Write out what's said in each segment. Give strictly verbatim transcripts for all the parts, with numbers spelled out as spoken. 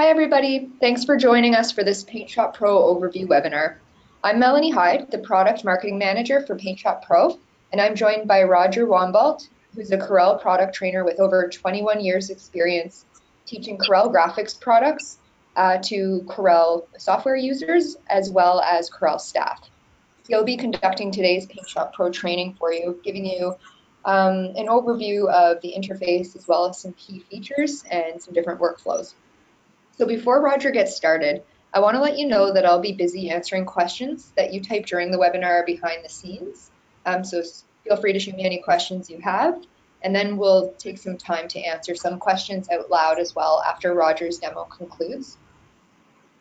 Hi everybody, thanks for joining us for this PaintShop Pro overview webinar. I'm Melanie Hyde, the Product Marketing Manager for PaintShop Pro, and I'm joined by Roger Wambolt, who's a Corel product trainer with over twenty-one years experience teaching Corel graphics products uh, to Corel software users as well as Corel staff. He'll be conducting today's PaintShop Pro training for you, giving you um, an overview of the interface as well as some key features and some different workflows. So before Roger gets started, I want to let you know that I'll be busy answering questions that you type during the webinar behind the scenes. Um, so feel free to shoot me any questions you have, and then we'll take some time to answer some questions out loud as well after Roger's demo concludes.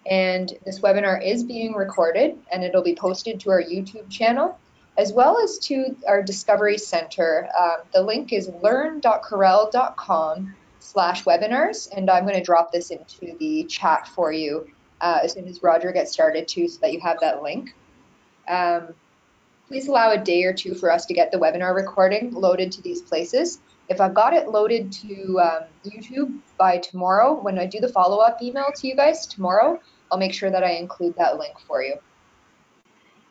And this webinar is being recorded, and it'll be posted to our YouTube channel, as well as to our Discovery Center. Um, the link is learn.corel.com. slash webinars, and I'm going to drop this into the chat for you uh, as soon as Roger gets started too, so that you have that link. Um, please allow a day or two for us to get the webinar recording loaded to these places. If I've got it loaded to um, YouTube by tomorrow, when I do the follow-up email to you guys tomorrow, I'll make sure that I include that link for you.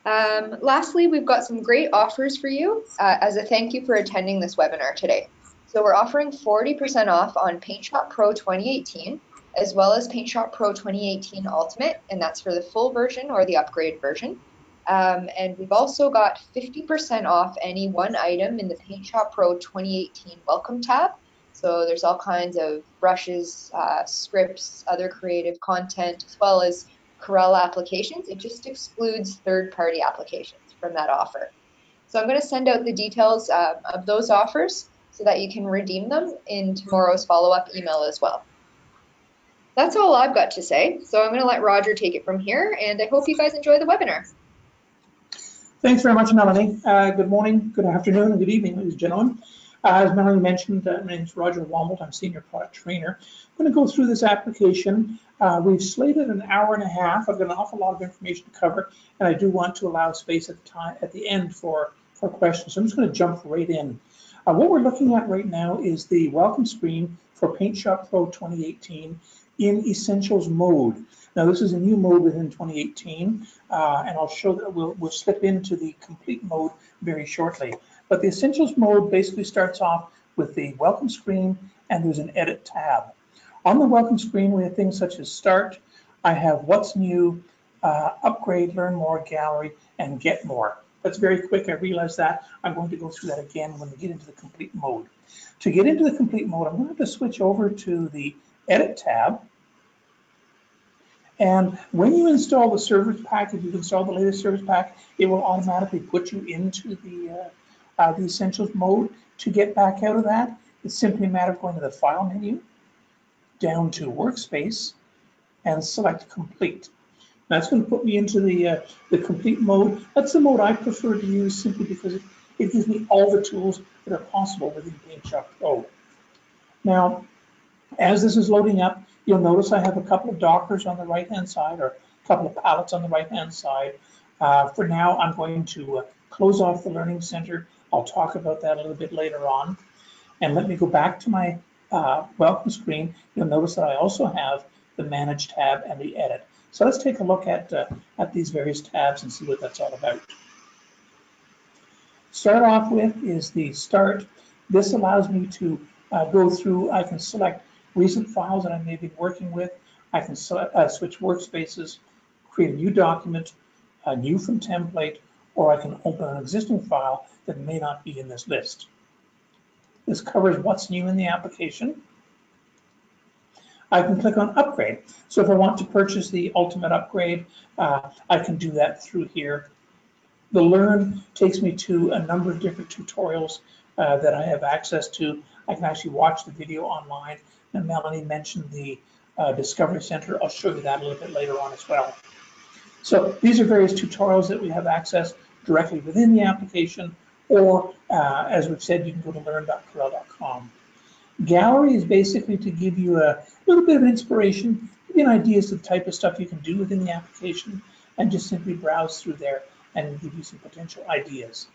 Um, lastly, we've got some great offers for you uh, as a thank you for attending this webinar today. So we're offering forty percent off on PaintShop Pro twenty eighteen, as well as PaintShop Pro twenty eighteen Ultimate, and that's for the full version or the upgrade version. Um, and we've also got fifty percent off any one item in the PaintShop Pro twenty eighteen Welcome tab. So there's all kinds of brushes, uh, scripts, other creative content, as well as Corel applications. It just excludes third-party applications from that offer. So I'm going to send out the details uh, of those offers, so that you can redeem them in tomorrow's follow-up email as well. That's all I've got to say, so I'm going to let Roger take it from here, and I hope you guys enjoy the webinar. Thanks very much, Melanie. Uh, good morning, good afternoon, and good evening, ladies and gentlemen. Uh, as Melanie mentioned, uh, my name is Roger Wambolt. I'm Senior Product Trainer. I'm going to go through this application. Uh, we've slated an hour and a half. I've got an awful lot of information to cover, and I do want to allow space at the time at the end for, for questions. So I'm just going to jump right in. Uh, what we're looking at right now is the welcome screen for PaintShop Pro twenty eighteen in Essentials mode. Now, this is a new mode within twenty eighteen, uh, and I'll show that we'll, we'll slip into the complete mode very shortly. But the Essentials mode basically starts off with the welcome screen, and there's an edit tab. On the welcome screen, we have things such as Start, I have What's New, uh, Upgrade, Learn More, Gallery, and Get More. That's very quick, I realize that. I'm going to go through that again when we get into the complete mode. To get into the complete mode, I'm going to have to switch over to the Edit tab. And when you install the service pack, if you install the latest service pack, it will automatically put you into the, uh, uh, the Essentials mode. To get back out of that, it's simply a matter of going to the File menu, down to Workspace, and select Complete. That's going to put me into the uh, the complete mode. That's the mode I prefer to use simply because it, it gives me all the tools that are possible within PaintShop Pro. Now, as this is loading up, you'll notice I have a couple of dockers on the right-hand side or a couple of palettes on the right-hand side. Uh, for now, I'm going to uh, close off the Learning Center. I'll talk about that a little bit later on. And let me go back to my uh, welcome screen. You'll notice that I also have the Manage tab and the Edit. So let's take a look at, uh, at these various tabs and see what that's all about. Start off with is the Start. This allows me to uh, go through, I can select recent files that I may be working with. I can select, uh, switch workspaces, create a new document, a new from template, or I can open an existing file that may not be in this list. This covers what's new in the application. I can click on Upgrade. So if I want to purchase the Ultimate Upgrade, uh, I can do that through here. The Learn takes me to a number of different tutorials uh, that I have access to. I can actually watch the video online. And Melanie mentioned the uh, Discovery Center. I'll show you that a little bit later on as well. So these are various tutorials that we have access directly within the application, or uh, as we've said, you can go to learn dot corel dot com. Gallery is basically to give you a little bit of inspiration, give you an idea as to the type of stuff you can do within the application, and just simply browse through there and give you some potential ideas.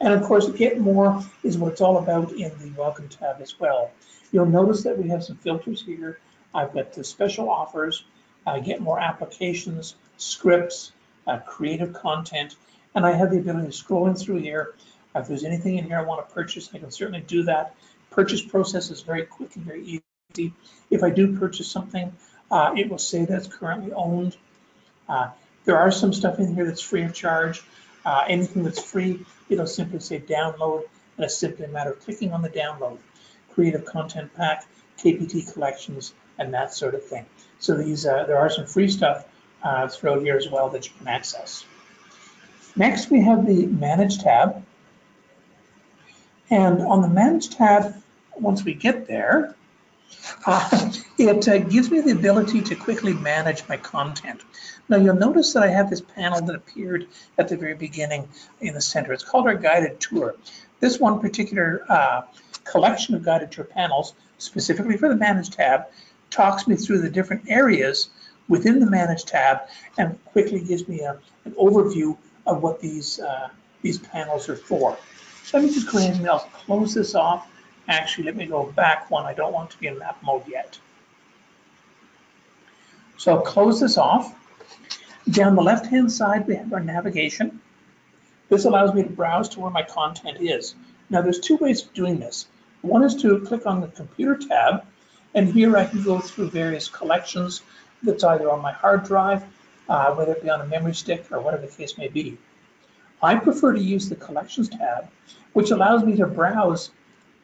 And of course, Get More is what it's all about in the Welcome tab as well. You'll notice that we have some filters here. I've got the special offers, uh, get more applications, scripts, uh, creative content, and I have the ability of scrolling through here. If there's anything in here I want to purchase, I can certainly do that. Purchase process is very quick and very easy. If I do purchase something, uh, it will say that's currently owned. Uh, there are some stuff in here that's free of charge. Uh, anything that's free, it'll simply say download, and it's simply a matter of clicking on the download. Creative content pack, K P T collections, and that sort of thing. So these, uh, there are some free stuff uh, throughout here as well that you can access. Next, we have the Manage tab. And on the Manage tab, once we get there, uh, it uh, gives me the ability to quickly manage my content. Now, you'll notice that I have this panel that appeared at the very beginning in the center. It's called our Guided Tour. This one particular uh, collection of Guided Tour panels, specifically for the Manage tab, talks me through the different areas within the Manage tab and quickly gives me a, an overview of what these, uh, these panels are for. So let me just go ahead and I'll close this off. Actually, let me go back one. I don't want to be in map mode yet. So I'll close this off. Down the left-hand side, we have our navigation. This allows me to browse to where my content is. Now, there's two ways of doing this. One is to click on the computer tab, and here I can go through various collections that's either on my hard drive, uh, whether it be on a memory stick, or whatever the case may be. I prefer to use the collections tab, which allows me to browse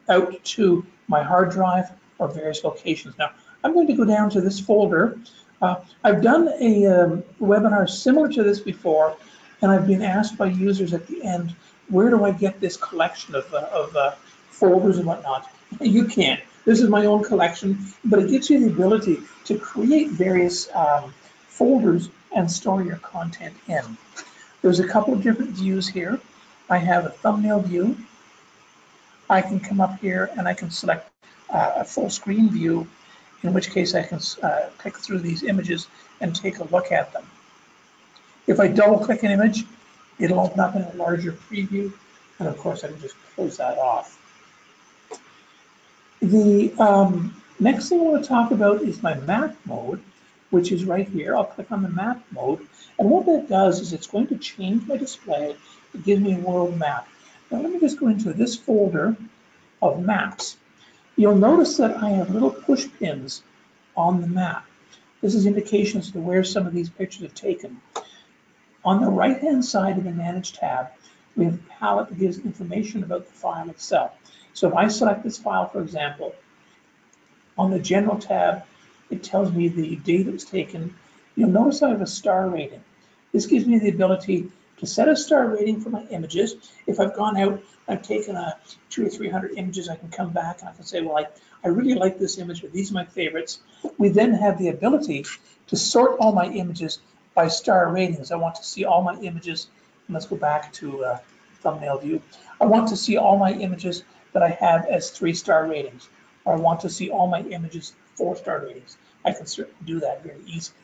out to my hard drive or various locations. Now, I'm going to go down to this folder. Uh, I've done a um, webinar similar to this before, and I've been asked by users at the end, where do I get this collection of, uh, of uh, folders and whatnot? You can't. This is my own collection, but it gives you the ability to create various um, folders and store your content in. There's a couple of different views here. I have a thumbnail view. I can come up here and I can select uh, a full screen view, in which case I can uh, click through these images and take a look at them. If I double click an image, it'll open up in a larger preview. And of course, I can just close that off. The um, next thing I want to talk about is my map mode, which is right here. I'll click on the map mode. And what that does is it's going to change my display. It gives me a world map. Now let me just go into this folder of maps. You'll notice that I have little push pins on the map. This is indications to where some of these pictures are taken. On the right-hand side of the Manage tab, we have a palette that gives information about the file itself. So if I select this file, for example, on the General tab, it tells me the date it was taken. You'll notice I have a star rating. This gives me the ability to set a star rating for my images. If I've gone out, I've taken a two or three hundred images, I can come back and I can say, well, I, I really like this image, but these are my favorites. We then have the ability to sort all my images by star ratings. I want to see all my images. And let's go back to uh, thumbnail view. I want to see all my images that I have as three star ratings. Or I want to see all my images four star ratings. I can certainly do that very easily.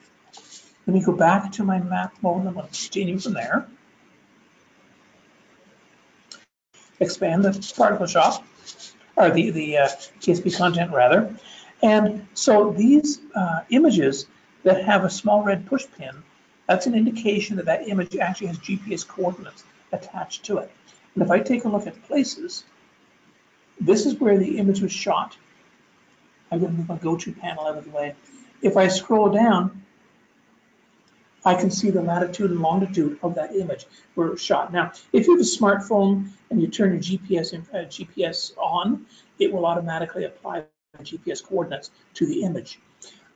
Let me go back to my map mode, and I'm going to continue from there. Expand the particle shop, or the, the uh, K S P content rather. And so these uh, images that have a small red push pin, that's an indication that that image actually has G P S coordinates attached to it. And if I take a look at places, this is where the image was shot. I'm going to move my go-to panel out of the way. If I scroll down, I can see the latitude and longitude of that image where it was shot. Now, if you have a smartphone and you turn your G P S in, uh, G P S on, it will automatically apply the G P S coordinates to the image.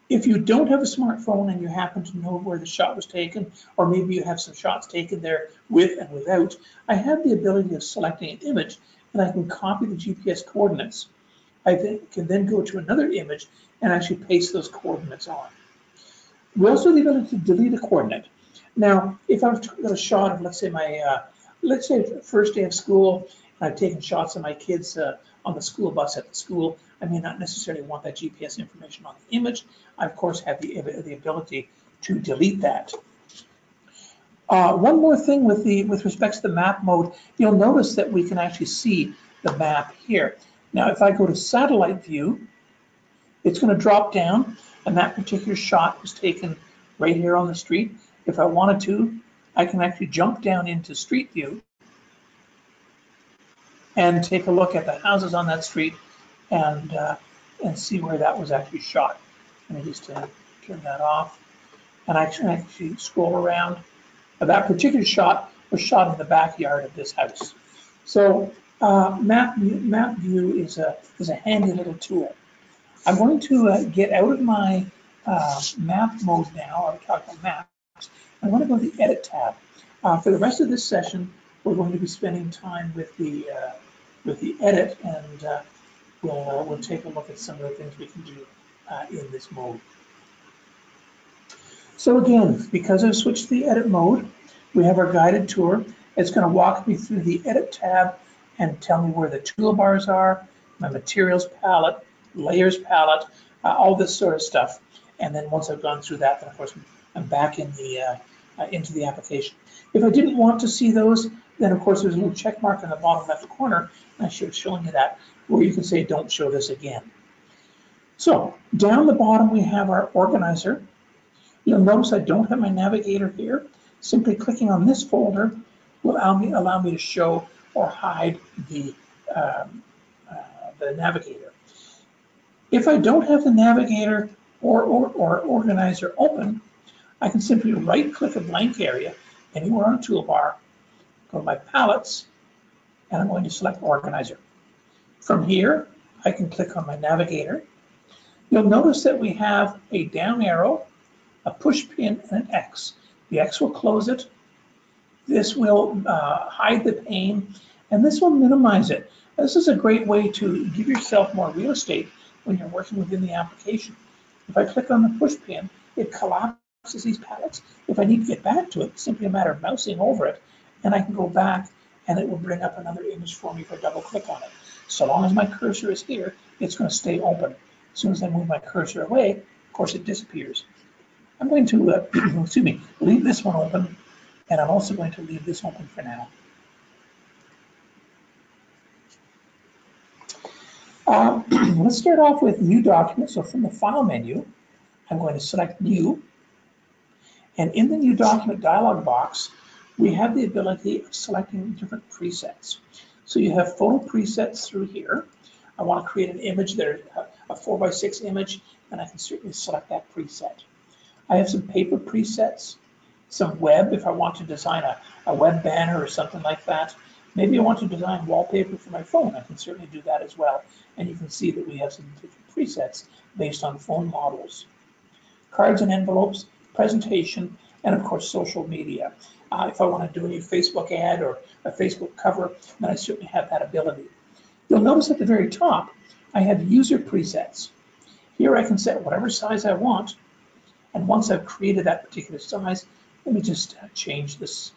If you don't have a smartphone and you happen to know where the shot was taken, or maybe you have some shots taken there with and without, I have the ability of selecting an image and I can copy the G P S coordinates. I then, can then go to another image and actually paste those coordinates on. We also have the ability to delete a coordinate. Now, if I've got a shot of, let's say, my, uh, let's say first day of school, and I've taken shots of my kids uh, on the school bus at the school, I may not necessarily want that G P S information on the image. I, of course, have the, the ability to delete that. Uh, one more thing with, the, with respect to the map mode, you'll notice that we can actually see the map here. Now, if I go to satellite view, It's going to drop down, and that particular shot was taken right here on the street. If I wanted to, I can actually jump down into Street View and take a look at the houses on that street and uh, and see where that was actually shot. Let me just uh, turn that off. And I can actually scroll around. But that particular shot was shot in the backyard of this house. So uh, map map view is a is a handy little tool. I'm going to uh, get out of my uh, map mode now. I'm talking maps. I want to go to the edit tab. Uh, for the rest of this session, we're going to be spending time with the uh, with the edit, and uh, we'll uh, we'll take a look at some of the things we can do uh, in this mode. So again, because I've switched to the edit mode, we have our guided tour. It's going to walk me through the edit tab and tell me where the toolbars are, my materials palette, layers palette, uh, all this sort of stuff. And then once I've gone through that, then of course I'm back in the uh, uh, into the application. If I didn't want to see those, then of course there's a little check mark in the bottom left corner, and I should have shown you that, where you can say don't show this again. So down the bottom we have our organizer. You'll notice I don't have my navigator here. Simply clicking on this folder will allow me allow me to show or hide the um, uh, the navigator. If I don't have the navigator or, or or organizer open, I can simply right-click a blank area anywhere on the toolbar, go to my palettes, and I'm going to select organizer. From here, I can click on my navigator. You'll notice that we have a down arrow, a push pin, and an X. The X will close it, this will uh, hide the pane, and this will minimize it. This is a great way to give yourself more real estate when you're working within the application. If I click on the push pin, it collapses these palettes. If I need to get back to it, it's simply a matter of mousing over it, and I can go back and it will bring up another image for me if I double click on it. So long as my cursor is here, it's going to stay open. As soon as I move my cursor away, of course it disappears. I'm going to, uh, excuse me, leave this one open, and I'm also going to leave this open for now. Uh, let's start off with New Document. So from the File menu, I'm going to select New, and in the New Document dialog box, we have the ability of selecting different presets. So you have photo presets through here. I want to create an image there, a four by six image, and I can certainly select that preset. I have some paper presets, some web if I want to design a, a web banner or something like that. Maybe I want to design wallpaper for my phone. I can certainly do that as well. And you can see that we have some different presets based on phone models. Cards and envelopes, presentation, and of course social media. Uh, if I want to do a new Facebook ad or a Facebook cover, then I certainly have that ability. You'll notice at the very top, I have user presets. Here I can set whatever size I want. And once I've created that particular size, let me just change this.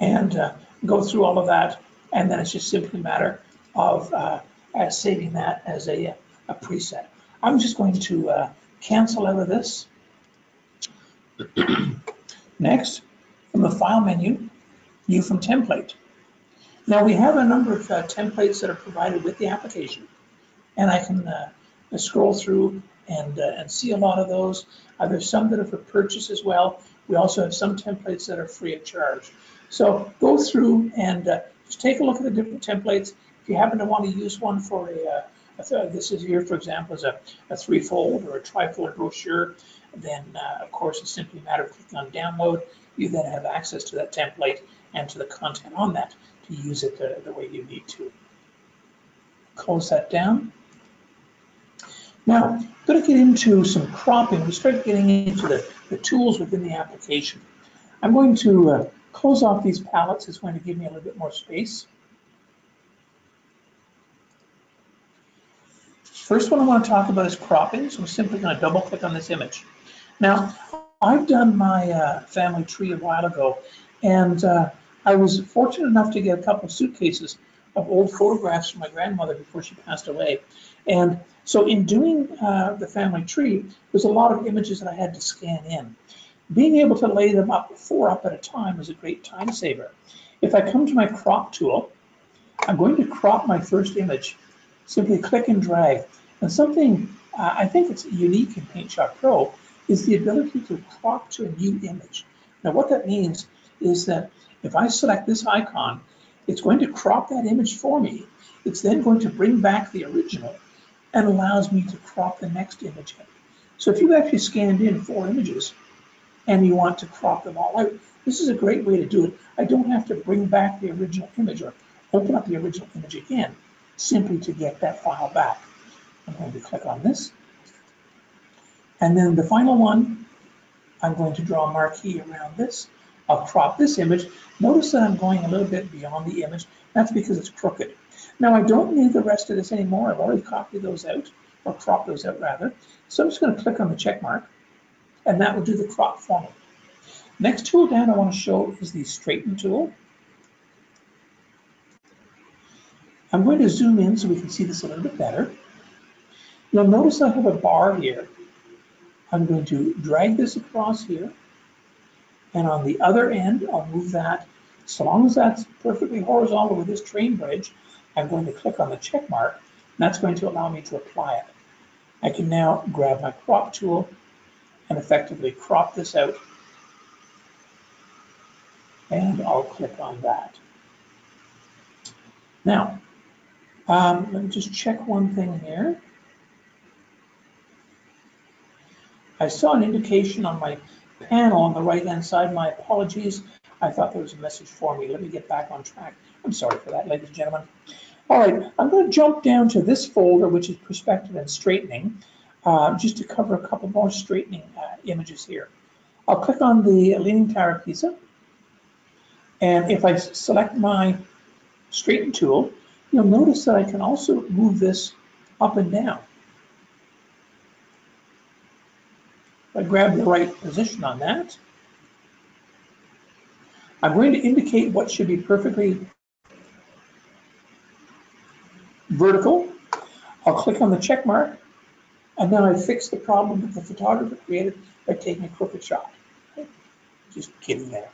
And uh, go through all of that, and then it's just simply a matter of uh, uh, saving that as a, a preset. I'm just going to uh, cancel out of this. Next, from the File menu, View from Template. Now we have a number of uh, templates that are provided with the application. And I can uh, scroll through and, uh, and see a lot of those. Uh, there's some that are for purchase as well. We also have some templates that are free of charge. So go through and uh, just take a look at the different templates. If you happen to want to use one for a, uh, a this is here, for example, is a, a three-fold or a tri-fold brochure, then uh, of course it's simply a matter of clicking on download. You then have access to that template and to the content on that to use it the, the way you need to. Close that down. Now, I'm going to get into some cropping. We start getting into the, the tools within the application. I'm going to uh, close off these palettes. It's going to give me a little bit more space. First one I want to talk about is cropping. So I'm simply going to double click on this image. Now, I've done my uh, family tree a while ago, and uh, I was fortunate enough to get a couple of suitcases of old photographs from my grandmother before she passed away. And so in doing uh, the family tree, there's a lot of images that I had to scan in. Being able to lay them up, four up at a time, is a great time saver. If I come to my crop tool, I'm going to crop my first image. Simply click and drag. And something uh, I think it's unique in PaintShop Pro is the ability to crop to a new image. Now what that means is that if I select this icon, it's going to crop that image for me. It's then going to bring back the original and allows me to crop the next image in. So if you've actually scanned in four images and you want to crop them all out, this is a great way to do it. I don't have to bring back the original image or open up the original image again, simply to get that file back. I'm going to click on this. And then the final one, I'm going to draw a marquee around this. I'll crop this image. Notice that I'm going a little bit beyond the image. That's because it's crooked. Now I don't need the rest of this anymore. I've already copied those out, or cropped those out rather. So I'm just going to click on the check mark, and that will do the crop for me. Next tool down I want to show is the straighten tool. I'm going to zoom in so we can see this a little bit better. You'll notice I have a bar here. I'm going to drag this across here, and on the other end, I'll move that. So long as that's perfectly horizontal with this train bridge, I'm going to click on the check mark, and that's going to allow me to apply it. I can now grab my crop tool and effectively crop this out, and I'll click on that. Now, um, let me just check one thing here. I saw an indication on my panel on the right-hand side. My apologies. I thought there was a message for me. Let me get back on track. I'm sorry for that, ladies and gentlemen. All right, I'm going to jump down to this folder, which is perspective and straightening, uh, just to cover a couple more straightening uh, images here. I'll click on the Leaning Tower of Pisa, and if I select my straighten tool, you'll notice that I can also move this up and down. I grab the right position on that. I'm going to indicate what should be perfectly vertical. I'll click on the check mark, and then I fix the problem that the photographer created by taking a crooked shot. Just kidding there.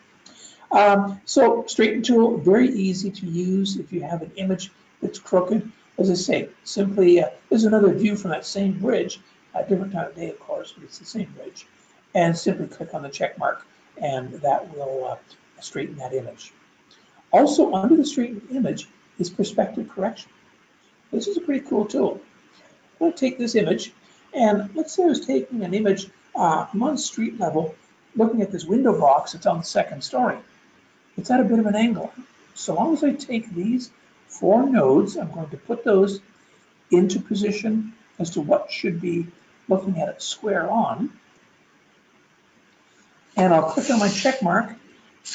Um, so straighten tool, very easy to use if you have an image that's crooked. As I say, simply, uh, there's another view from that same bridge. A different time of day, of course, but it's the same bridge. And simply click on the check mark, and that will uh, straighten that image. Also, under the straightened image is perspective correction. This is a pretty cool tool. I'm going to take this image, and let's say I was taking an image uh, I'm on street level, looking at this window box that's on the second story. It's at a bit of an angle. So long as I take these four nodes, I'm going to put those into position as to what should be looking at it square on. And I'll click on my check mark,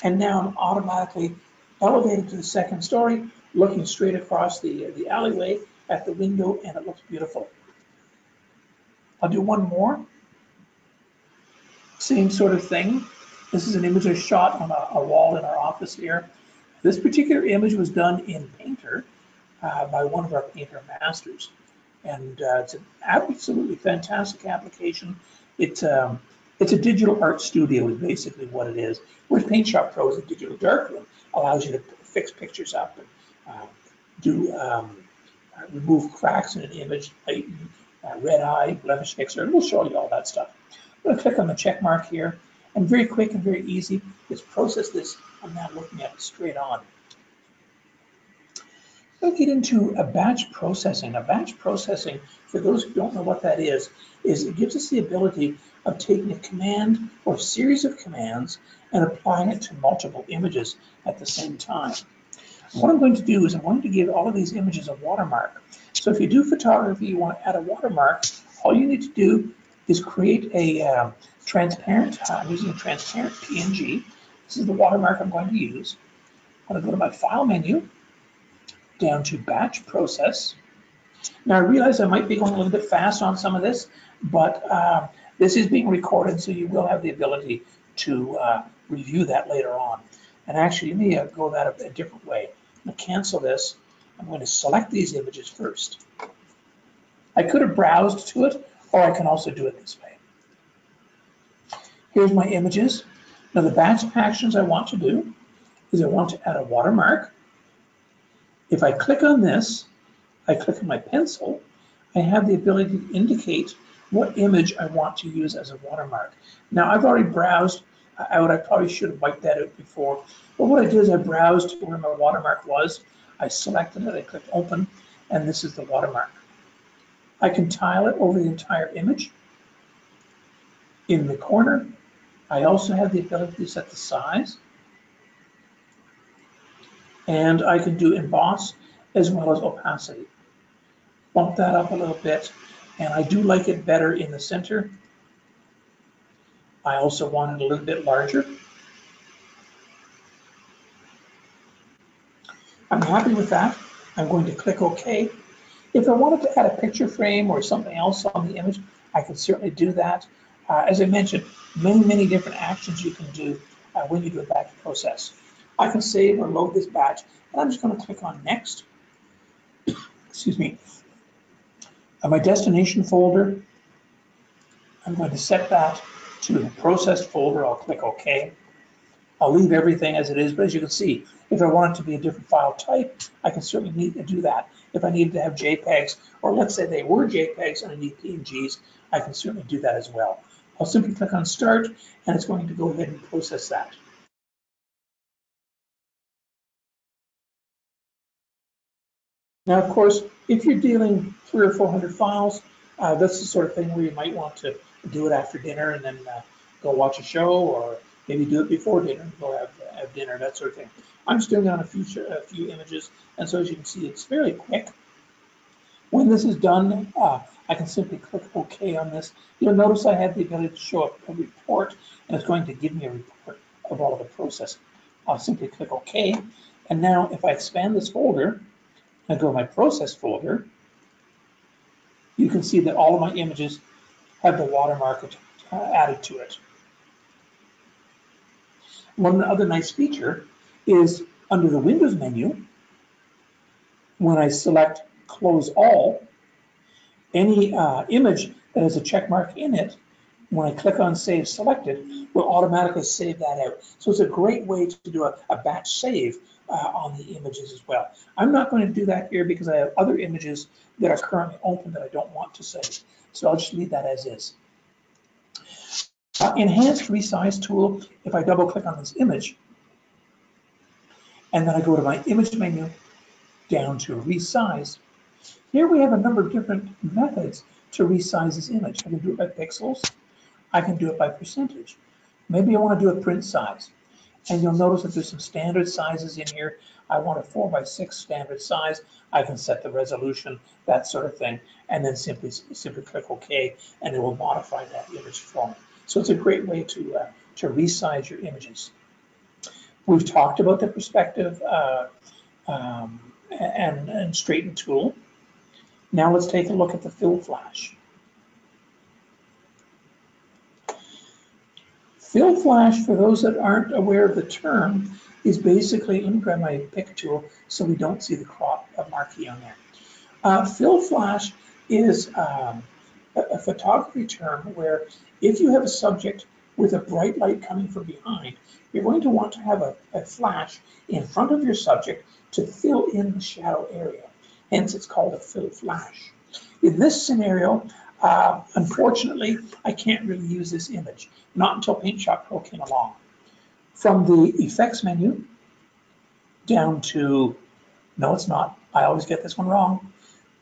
and now I'm automatically elevated to the second story, looking straight across the, the alleyway at the window, and it looks beautiful. I'll do one more. Same sort of thing. This is an image I shot on a, a wall in our office here. This particular image was done in Painter uh, by one of our Painter masters. And uh, it's an absolutely fantastic application. It's, um, it's a digital art studio is basically what it is. Whereas PaintShop Pro is a digital darkroom. Allows you to fix pictures up and uh, do um, uh, remove cracks in an image, lighten, uh, red eye, blemish fixer, and we'll show you all that stuff. I'm going to click on the check mark here, and very quick and very easy, let's process this. I'm now looking at it straight on. We'll get into a batch processing. A batch processing, for those who don't know what that is, is it gives us the ability of taking a command or a series of commands and applying it to multiple images at the same time. What I'm going to do is I'm going to give all of these images a watermark. So if you do photography, you want to add a watermark, all you need to do is create a uh, transparent, I'm using a transparent P N G. This is the watermark I'm going to use. I'm going to go to my File menu, down to Batch Process. Now I realize I might be going a little bit fast on some of this, but uh, this is being recorded, so you will have the ability to uh, review that later on. And actually, let me uh, go that a, a different way. I'm going to cancel this. I'm going to select these images first. I could have browsed to it, or I can also do it this way. Here's my images. Now the batch actions I want to do is I want to add a watermark. If I click on this, I click on my pencil, I have the ability to indicate what image I want to use as a watermark. Now, I've already browsed out. I probably should have wiped that out before. But what I did is I browsed where my watermark was. I selected it, I clicked open, and this is the watermark. I can tile it over the entire image. In the corner, I also have the ability to set the size. And I can do emboss as well as opacity. Bump that up a little bit, and I do like it better in the center. I also want it a little bit larger. I'm happy with that. I'm going to click OK. If I wanted to add a picture frame or something else on the image, I could certainly do that. Uh, as I mentioned, many, many different actions you can do uh, when you do a batch process. I can save or load this batch, and I'm just going to click on Next. Excuse me. Uh, my destination folder, I'm going to set that to the processed folder. I'll click OK. I'll leave everything as it is, but as you can see, if I want it to be a different file type, I can certainly need to do that. If I needed to have JPEGs, or let's say they were JPEGs and I need P N Gs, I can certainly do that as well. I'll simply click on Start, and it's going to go ahead and process that. Now, of course, if you're dealing three or four hundred files, uh, that's the sort of thing where you might want to do it after dinner and then uh, go watch a show, or maybe do it before dinner and go have, have dinner, that sort of thing. I'm just doing it on a, future, a few images, and so as you can see, it's fairly quick. When this is done, uh, I can simply click OK on this. You'll notice I have the ability to show up a report, and it's going to give me a report of all of the processing. I'll simply click OK, and now if I expand this folder, I go to my process folder, you can see that all of my images have the watermark uh, added to it. One other nice feature is under the Windows menu, when I select Close All, any uh, image that has a check mark in it, when I click on Save Selected, will automatically save that out. So it's a great way to do a, a batch save uh, on the images as well. I'm not going to do that here because I have other images that are currently open that I don't want to save. So I'll just leave that as is. Uh, enhanced Resize tool, if I double click on this image, and then I go to my image menu, down to Resize. Here we have a number of different methods to resize this image. I can do it by pixels. I can do it by percentage. Maybe I want to do a print size. And you'll notice that there's some standard sizes in here. I want a four by six standard size. I can set the resolution, that sort of thing, and then simply, simply click OK, and it will modify that image for me. So it's a great way to, uh, to resize your images. We've talked about the perspective uh, um, and, and straighten tool. Now let's take a look at the fill flash. Fill flash, for those that aren't aware of the term, is basically, let me grab my pick tool so we don't see the crop marquee on there. Uh, fill flash is um, a, a photography term where if you have a subject with a bright light coming from behind, you're going to want to have a, a flash in front of your subject to fill in the shadow area. Hence, it's called a fill flash. In this scenario, uh, unfortunately, I can't really use this image, not until PaintShop Pro came along. From the effects menu down to, no, it's not. I always get this one wrong.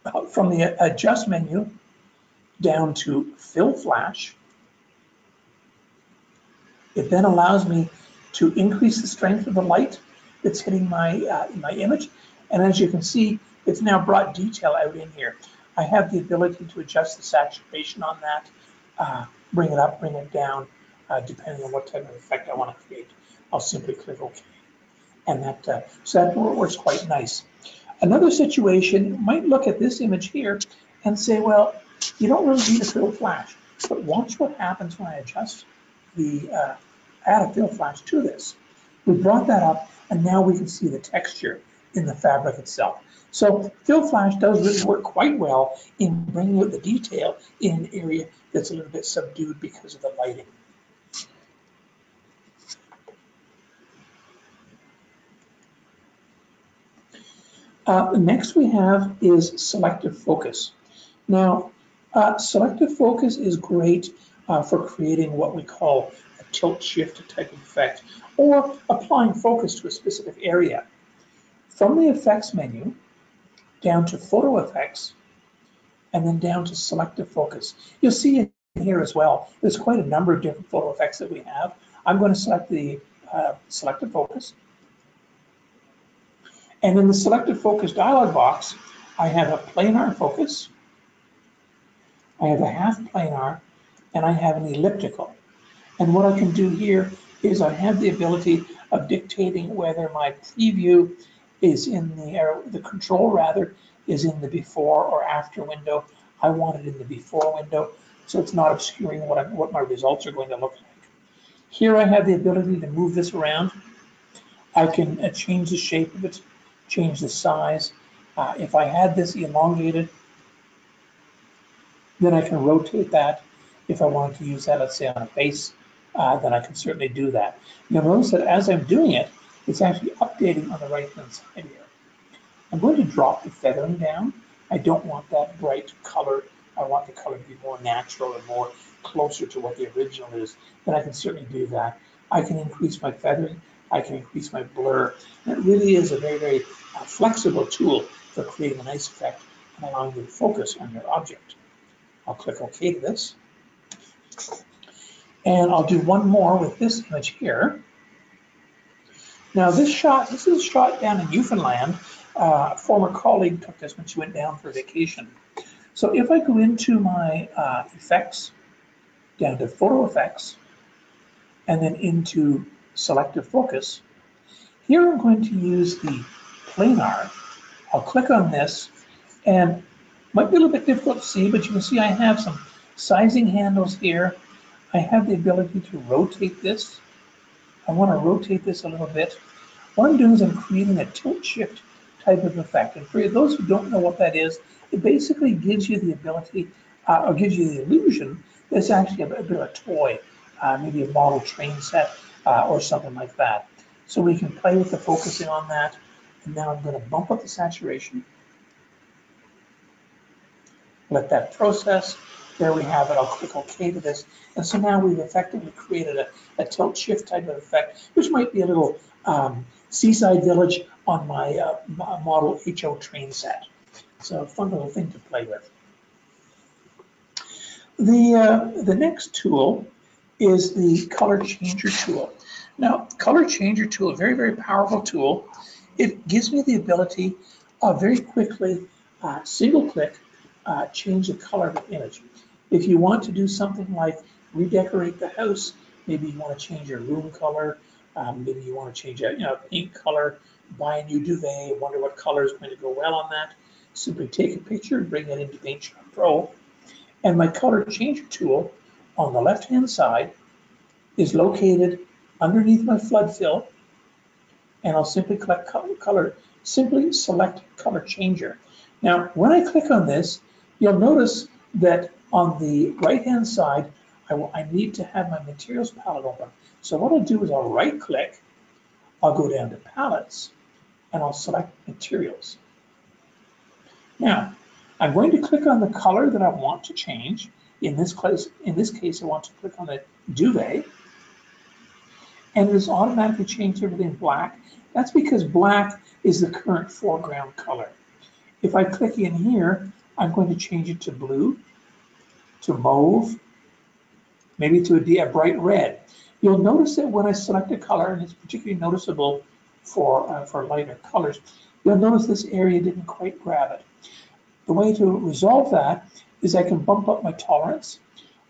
Uh, from the adjust menu down to fill flash, it then allows me to increase the strength of the light that's hitting my, uh, my image. And as you can see, it's now brought detail out in here. I have the ability to adjust the saturation on that, uh, bring it up, bring it down, uh, depending on what type of effect I want to create. I'll simply click OK. And that, uh, so that works quite nice. Another situation, you might look at this image here and say, well, you don't really need a fill flash, but watch what happens when I adjust the, uh, add a fill flash to this. We brought that up, and now we can see the texture in the fabric itself. So fill flash does really work quite well in bringing out the detail in an area that's a little bit subdued because of the lighting. Uh, the next we have is selective focus. Now, uh, selective focus is great uh, for creating what we call a tilt shift type of effect, or applying focus to a specific area. From the effects menu, down to photo effects, and then down to selective focus. You'll see in here as well, there's quite a number of different photo effects that we have. I'm going to select the uh, selective focus. And in the selective focus dialog box, I have a planar focus, I have a half planar, and I have an elliptical. And what I can do here is I have the ability of dictating whether my preview is in the, or the control rather, is in the before or after window. I want it in the before window, so it's not obscuring what, I, what my results are going to look like. Here I have the ability to move this around. I can uh, change the shape of it, change the size. Uh, if I had this elongated, then I can rotate that. If I wanted to use that, let's say on a face, uh, then I can certainly do that. You'll notice that as I'm doing it, it's actually updating on the right-hand side here. I'm going to drop the feathering down. I don't want that bright color. I want the color to be more natural and more closer to what the original is. Then I can certainly do that. I can increase my feathering. I can increase my blur. And it really is a very, very uh, flexible tool for creating a nice effect and allowing you to focus on your object. I'll click OK to this. And I'll do one more with this image here. Now this shot, this is a shot down in Newfoundland. Uh, a former colleague took this when she went down for vacation. So if I go into my uh, effects, down to photo effects, and then into selective focus. Here I'm going to use the planar. I'll click on this, and might be a little bit difficult to see, but you can see I have some sizing handles here. I have the ability to rotate this. I want to rotate this a little bit. What I'm doing is I'm creating a tilt shift type of effect. And for those who don't know what that is, it basically gives you the ability, uh, or gives you the illusion that it's actually a bit of a toy, uh, maybe a model train set, Uh, or something like that. So we can play with the focusing on that. And now I'm going to bump up the saturation. Let that process. There we have it. I'll click OK to this. And so now we've effectively created a, a tilt shift type of effect, which might be a little um, seaside village on my uh, model H O train set. So a fun little thing to play with. The, uh, the next tool is the color changer tool. Now, color changer tool, a very, very powerful tool. It gives me the ability of very quickly, uh, single click, uh, change the color of an image. If you want to do something like redecorate the house, maybe you want to change your room color, um, maybe you want to change a you know, paint color, buy a new duvet, wonder what color is going to go well on that. Simply take a picture and bring that into PaintShop Pro. And my color changer tool on the left-hand side is located underneath my flood fill, and I'll simply click color, color, simply select color changer. Now, when I click on this, you'll notice that on the right-hand side, I, will, I need to have my materials palette open. So what I'll do is I'll right-click, I'll go down to palettes, and I'll select materials. Now, I'm going to click on the color that I want to change. In this case, in this case, I want to click on the duvet, and it is automatically changed everything black. That's because black is the current foreground color. If I click in here, I'm going to change it to blue, to mauve, maybe to a, a bright red. You'll notice that when I select a color, and it's particularly noticeable for uh, for lighter colors, you'll notice this area didn't quite grab it. The way to resolve that is I can bump up my tolerance.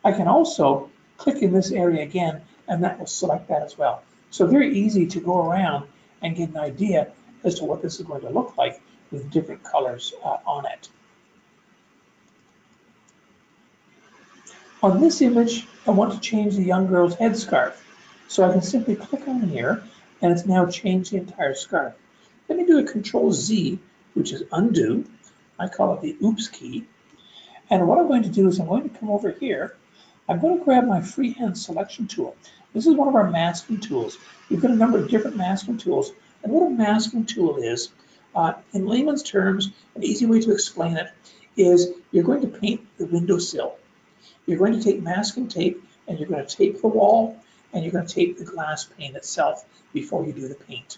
I can also click in this area again, and that will select that as well. So very easy to go around and get an idea as to what this is going to look like with different colors uh, on it. On this image, I want to change the young girl's headscarf. So I can simply click on here, and it's now changed the entire scarf. Let me do a Control Z, which is undo. I call it the Oops key. And what I'm going to do is I'm going to come over here. I'm going to grab my freehand selection tool. This is one of our masking tools. We've got a number of different masking tools. And what a masking tool is, Uh, in layman's terms, an easy way to explain it is you're going to paint the windowsill. You're going to take masking tape and you're going to tape the wall and you're going to tape the glass pane itself before you do the paint.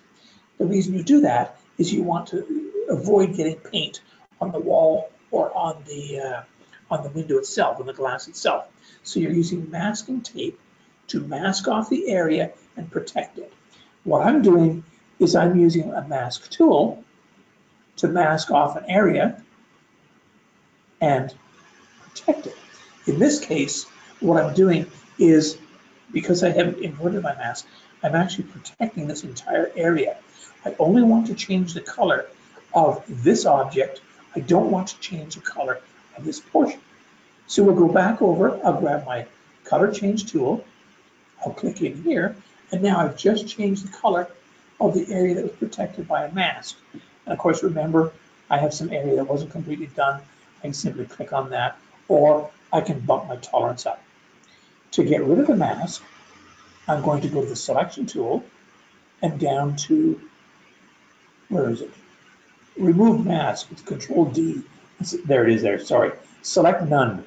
The reason you do that is you want to avoid getting paint on the wall or on the uh, on the window itself, on the glass itself. So you're using masking tape to mask off the area and protect it. What I'm doing is I'm using a mask tool to mask off an area and protect it. In this case, what I'm doing is, because I haven't inverted my mask, I'm actually protecting this entire area. I only want to change the color of this object. I don't want to change the color of this portion. So we'll go back over, I'll grab my color change tool, I'll click in here, and now I've just changed the color of the area that was protected by a mask. And of course, remember, I have some area that wasn't completely done. I can simply click on that, or I can bump my tolerance up. To get rid of the mask, I'm going to go to the selection tool and down to, where is it? Remove mask, it's Control D. There it is there, sorry. Select none.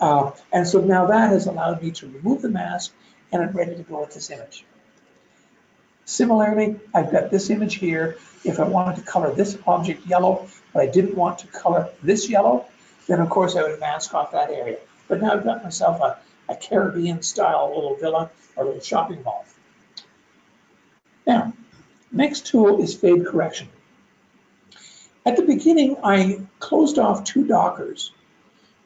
Uh, and so now that has allowed me to remove the mask and I'm ready to go with this image. Similarly, I've got this image here. If I wanted to color this object yellow, but I didn't want to color this yellow, then of course I would mask off that area. But now I've got myself a, a Caribbean style little villa or little shopping mall. Now, next tool is fade correction. At the beginning, I closed off two dockers.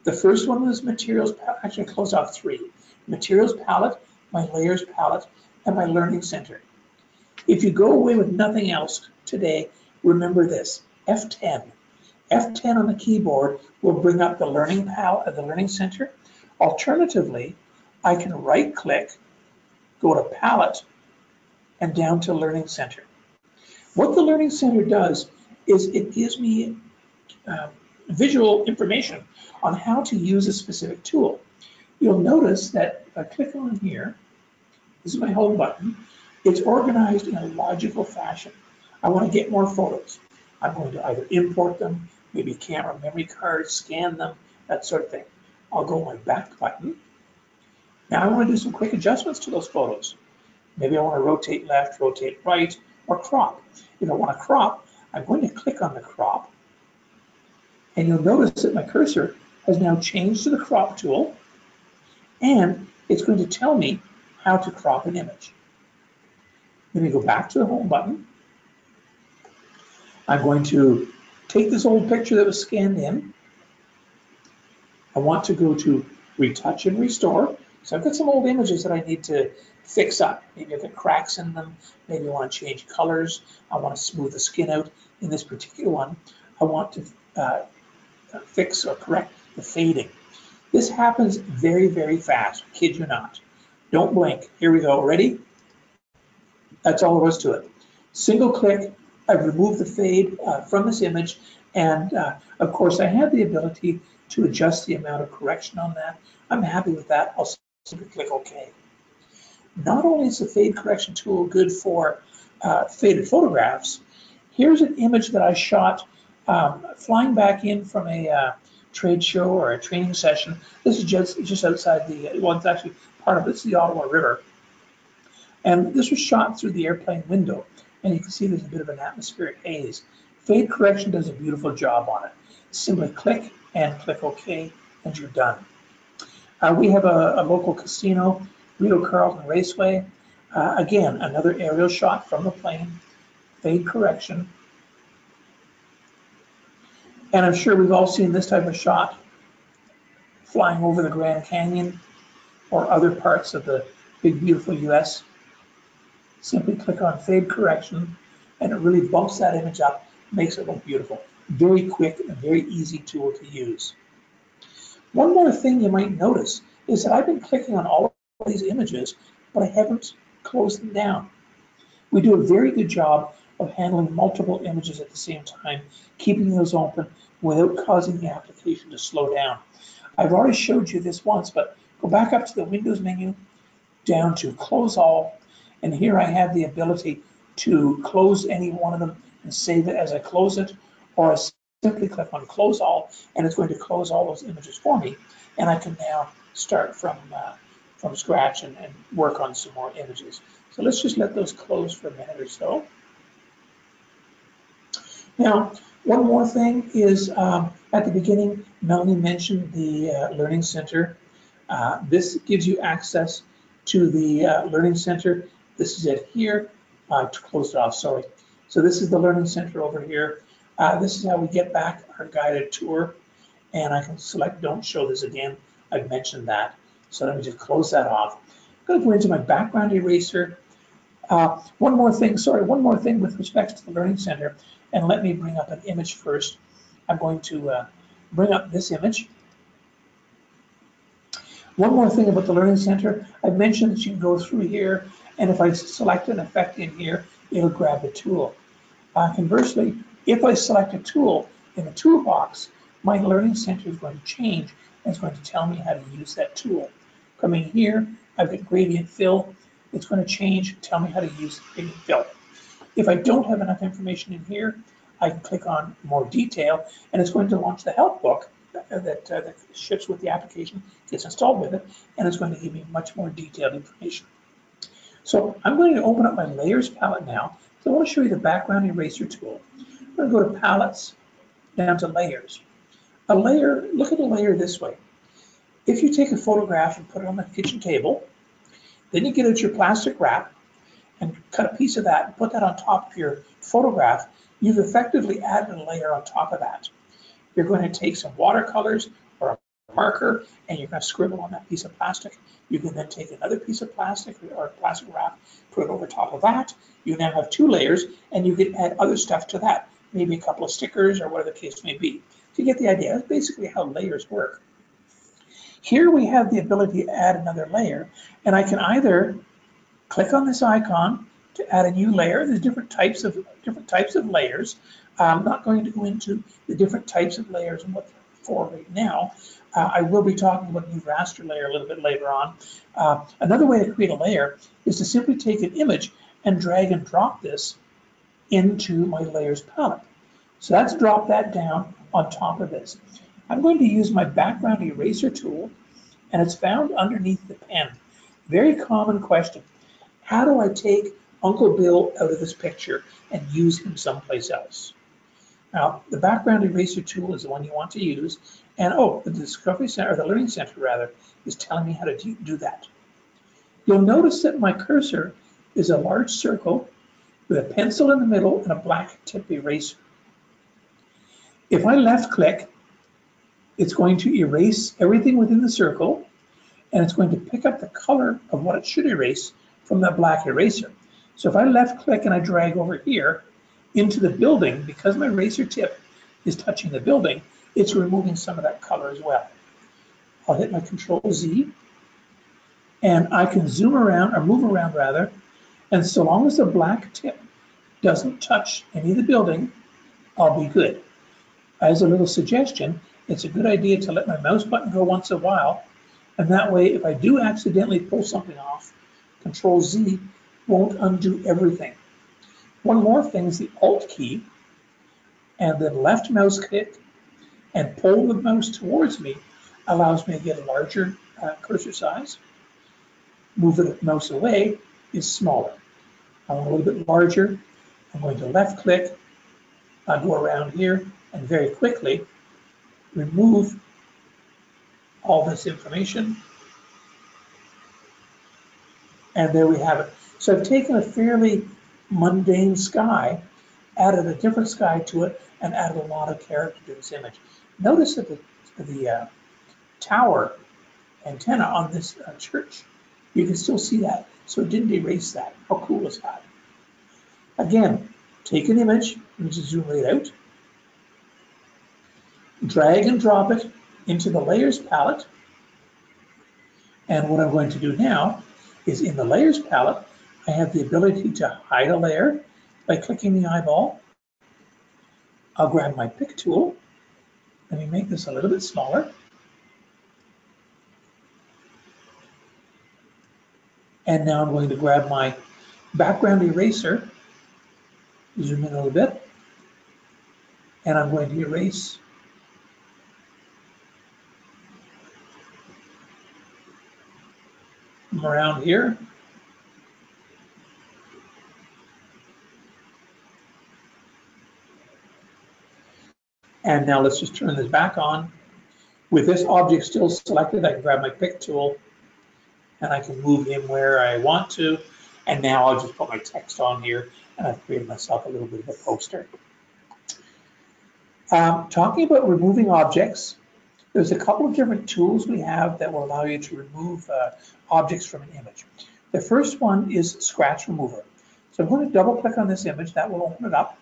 The first one was materials, actually I closed off three. Materials palette, my layers palette, and my learning center. If you go away with nothing else today, remember this, F ten. F ten on the keyboard will bring up the learning palette, the learning center. Alternatively, I can right click, go to palette, and down to learning center. What the learning center does is it gives me um, visual information on how to use a specific tool. You'll notice that if I click on here, this is my home button, it's organized in a logical fashion. I want to get more photos. I'm going to either import them, maybe camera, memory card, scan them, that sort of thing. I'll go my back button. Now I want to do some quick adjustments to those photos. Maybe I want to rotate left, rotate right, or crop. If I want to crop, I'm going to click on the crop, and you'll notice that my cursor has now changed to the crop tool, and it's going to tell me how to crop an image. Let me go back to the home button. I'm going to take this old picture that was scanned in. I want to go to retouch and restore. So I've got some old images that I need to fix up. Maybe I've got cracks in them. Maybe I want to change colors. I want to smooth the skin out. In this particular one, I want to uh, fix or correct the fading. This happens very, very fast, kid you not. Don't blink. Here we go. Ready? That's all there was to it. Single click, I've removed the fade uh, from this image. And uh, of course, I have the ability to adjust the amount of correction on that. I'm happy with that. I'll simply click OK. Not only is the fade correction tool good for uh, faded photographs, here's an image that I shot um, flying back in from a uh, trade show or a training session. This is just, just outside the, well, it's actually part of, it's the Ottawa River. And this was shot through the airplane window. And you can see there's a bit of an atmospheric haze. Fade correction does a beautiful job on it. Simply click and click OK, and you're done. Uh, we have a, a local casino, Rio Carlton Raceway. Uh, again, another aerial shot from the plane, fade correction. And I'm sure we've all seen this type of shot flying over the Grand Canyon or other parts of the big, beautiful U S. Simply click on fade correction, and it really bumps that image up, makes it look beautiful. Very quick and very easy tool to use. One more thing you might notice is that I've been clicking on all of these images, but I haven't closed them down. We do a very good job of handling multiple images at the same time, keeping those open without causing the application to slow down. I've already showed you this once, but go back up to the Windows menu, down to Close All, and here I have the ability to close any one of them and save it as I close it, or I simply click on close all, and it's going to close all those images for me, and I can now start from uh, from scratch and, and work on some more images. So let's just let those close for a minute or so. Now, one more thing is um, at the beginning, Melanie mentioned the uh, Learning Center. Uh, this gives you access to the uh, Learning Center. This is it here. Uh, to close it off, sorry. So this is the Learning Center over here. Uh, this is how we get back our guided tour. And I can select don't show this again. I've mentioned that. So let me just close that off. I'm going to go into my background eraser. Uh, one more thing, sorry, one more thing with respect to the Learning Center. And let me bring up an image first. I'm going to uh, bring up this image. One more thing about the Learning Center. I mentioned that you can go through here, and if I select an effect in here, it'll grab the tool. Uh, conversely, if I select a tool in the toolbox, my Learning Center is going to change, and it's going to tell me how to use that tool. Coming here, I've got gradient fill. It's going to change, tell me how to use gradient fill. If I don't have enough information in here, I can click on more detail, and it's going to launch the help book that, uh, that ships with the application, gets installed with it, and it's going to give me much more detailed information. So I'm going to open up my layers palette now. So I want to show you the background eraser tool. I'm going to go to palettes, down to layers. A layer, look at a layer this way. If you take a photograph and put it on the kitchen table, then you get out your plastic wrap and cut a piece of that and put that on top of your photograph, you've effectively added a layer on top of that. You're going to take some watercolors or a marker, and you're going to scribble on that piece of plastic. You can then take another piece of plastic or plastic wrap, put it over top of that. You now have two layers, and you can add other stuff to that, maybe a couple of stickers or whatever the case may be. So you get the idea. That's basically how layers work. Here we have the ability to add another layer, and I can either click on this icon to add a new layer. There's different types of different types of layers. I'm not going to go into the different types of layers and what they're for right now. Uh, I will be talking about new raster layer a little bit later on. Uh, another way to create a layer is to simply take an image and drag and drop this into my layers palette. So that's dropped that down on top of this. I'm going to use my background eraser tool, and it's found underneath the pen. Very common question. How do I take Uncle Bill out of this picture and use him someplace else? Now, the background eraser tool is the one you want to use, and oh, the Discovery Center, or the Learning Center rather, is telling me how to do that. You'll notice that my cursor is a large circle with a pencil in the middle and a black tip eraser. If I left click, it's going to erase everything within the circle, and it's going to pick up the color of what it should erase from that black eraser. So if I left click and I drag over here into the building, because my eraser tip is touching the building, it's removing some of that color as well. I'll hit my Control Z, and I can zoom around, or move around rather, and so long as the black tip doesn't touch any of the building, I'll be good. As a little suggestion, it's a good idea to let my mouse button go once in a while, and that way if I do accidentally pull something off, Control Z won't undo everything. One more thing is the Alt key, and then left mouse click and pull the mouse towards me allows me to get a larger uh, cursor size. Move the mouse away is smaller. I want a little bit larger. I'm going to left click. I'll go around here and very quickly remove all this information. And there we have it. So I've taken a fairly mundane sky, added a different sky to it, and added a lot of character to this image. Notice that the, the uh, tower antenna on this uh, church, you can still see that. So it didn't erase that. How cool is that? Again, take an image, let me just zoom right out, drag and drop it into the layers palette. And what I'm going to do now is in the layers palette, I have the ability to hide a layer by clicking the eyeball. I'll grab my pick tool. Let me make this a little bit smaller. And now I'm going to grab my background eraser zoom in a little bit, and I'm going to erase them around here. And now let's just turn this back on. With this object still selected, I can grab my pick tool and I can move him where I want to. And now I'll just put my text on here, and I've created myself a little bit of a poster. Um, talking about removing objects, there's a couple of different tools we have that will allow you to remove uh, objects from an image. The first one is Scratch Remover. So I'm going to double click on this image. That will open it up.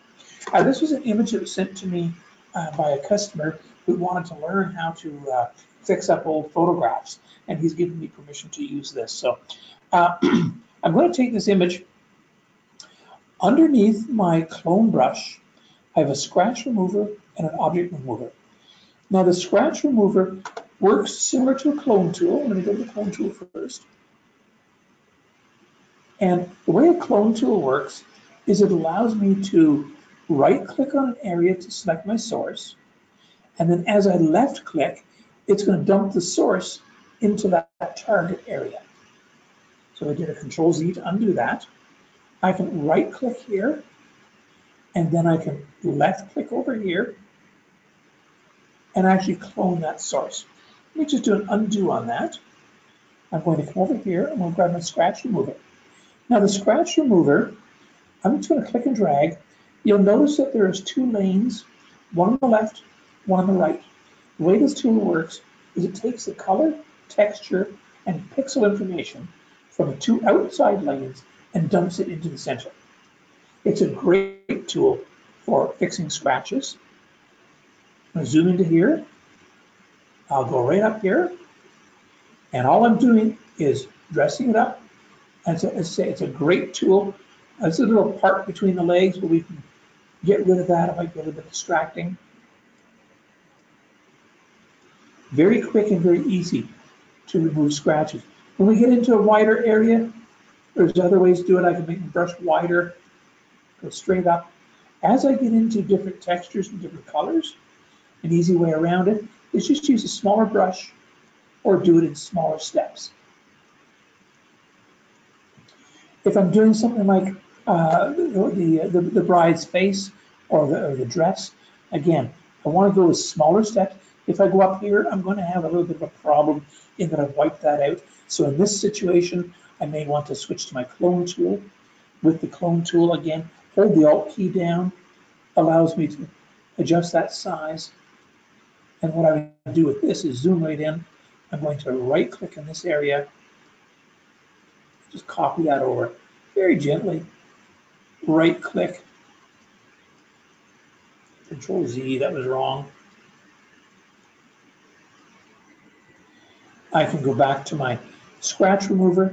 Uh, this was an image that was sent to me Uh, by a customer who wanted to learn how to uh, fix up old photographs, and he's given me permission to use this. So uh, I'm going to take this image. Underneath my clone brush, I have a scratch remover and an object remover. Now the scratch remover works similar to a clone tool. Let me go to the clone tool first. And the way a clone tool works is it allows me to right-click on an area to select my source, and then as I left-click, it's going to dump the source into that, that target area. So I did a Control Z to undo that. I can right-click here, and then I can left-click over here, and actually clone that source. Let me just do an undo on that. I'm going to come over here, and we'll grab my scratch remover. Now the scratch remover, I'm just going to click and drag. You'll notice that there's two lanes, one on the left, one on the right. The way this tool works is it takes the color, texture, and pixel information from the two outside lanes and dumps it into the center. It's a great tool for fixing scratches. I'm gonna zoom into here. I'll go right up here. And all I'm doing is dressing it up. As I say, it's a great tool. There's a little part between the legs, but we can get rid of that. It might be a little bit distracting. Very quick and very easy to remove scratches. When we get into a wider area, there's other ways to do it. I can make the brush wider, go straight up. As I get into different textures and different colors, an easy way around it is just use a smaller brush or do it in smaller steps. If I'm doing something like uh, the, the, the bride's face or the, or the dress, again, I want to go with smaller steps. If I go up here, I'm going to have a little bit of a problem in that I've wiped that out. So in this situation, I may want to switch to my clone tool. With the clone tool, again, hold the Alt key down, allows me to adjust that size. And what I would do with this is zoom right in. I'm going to right click in this area. Just copy that over very gently, right click, Control Z, that was wrong. I can go back to my scratch remover,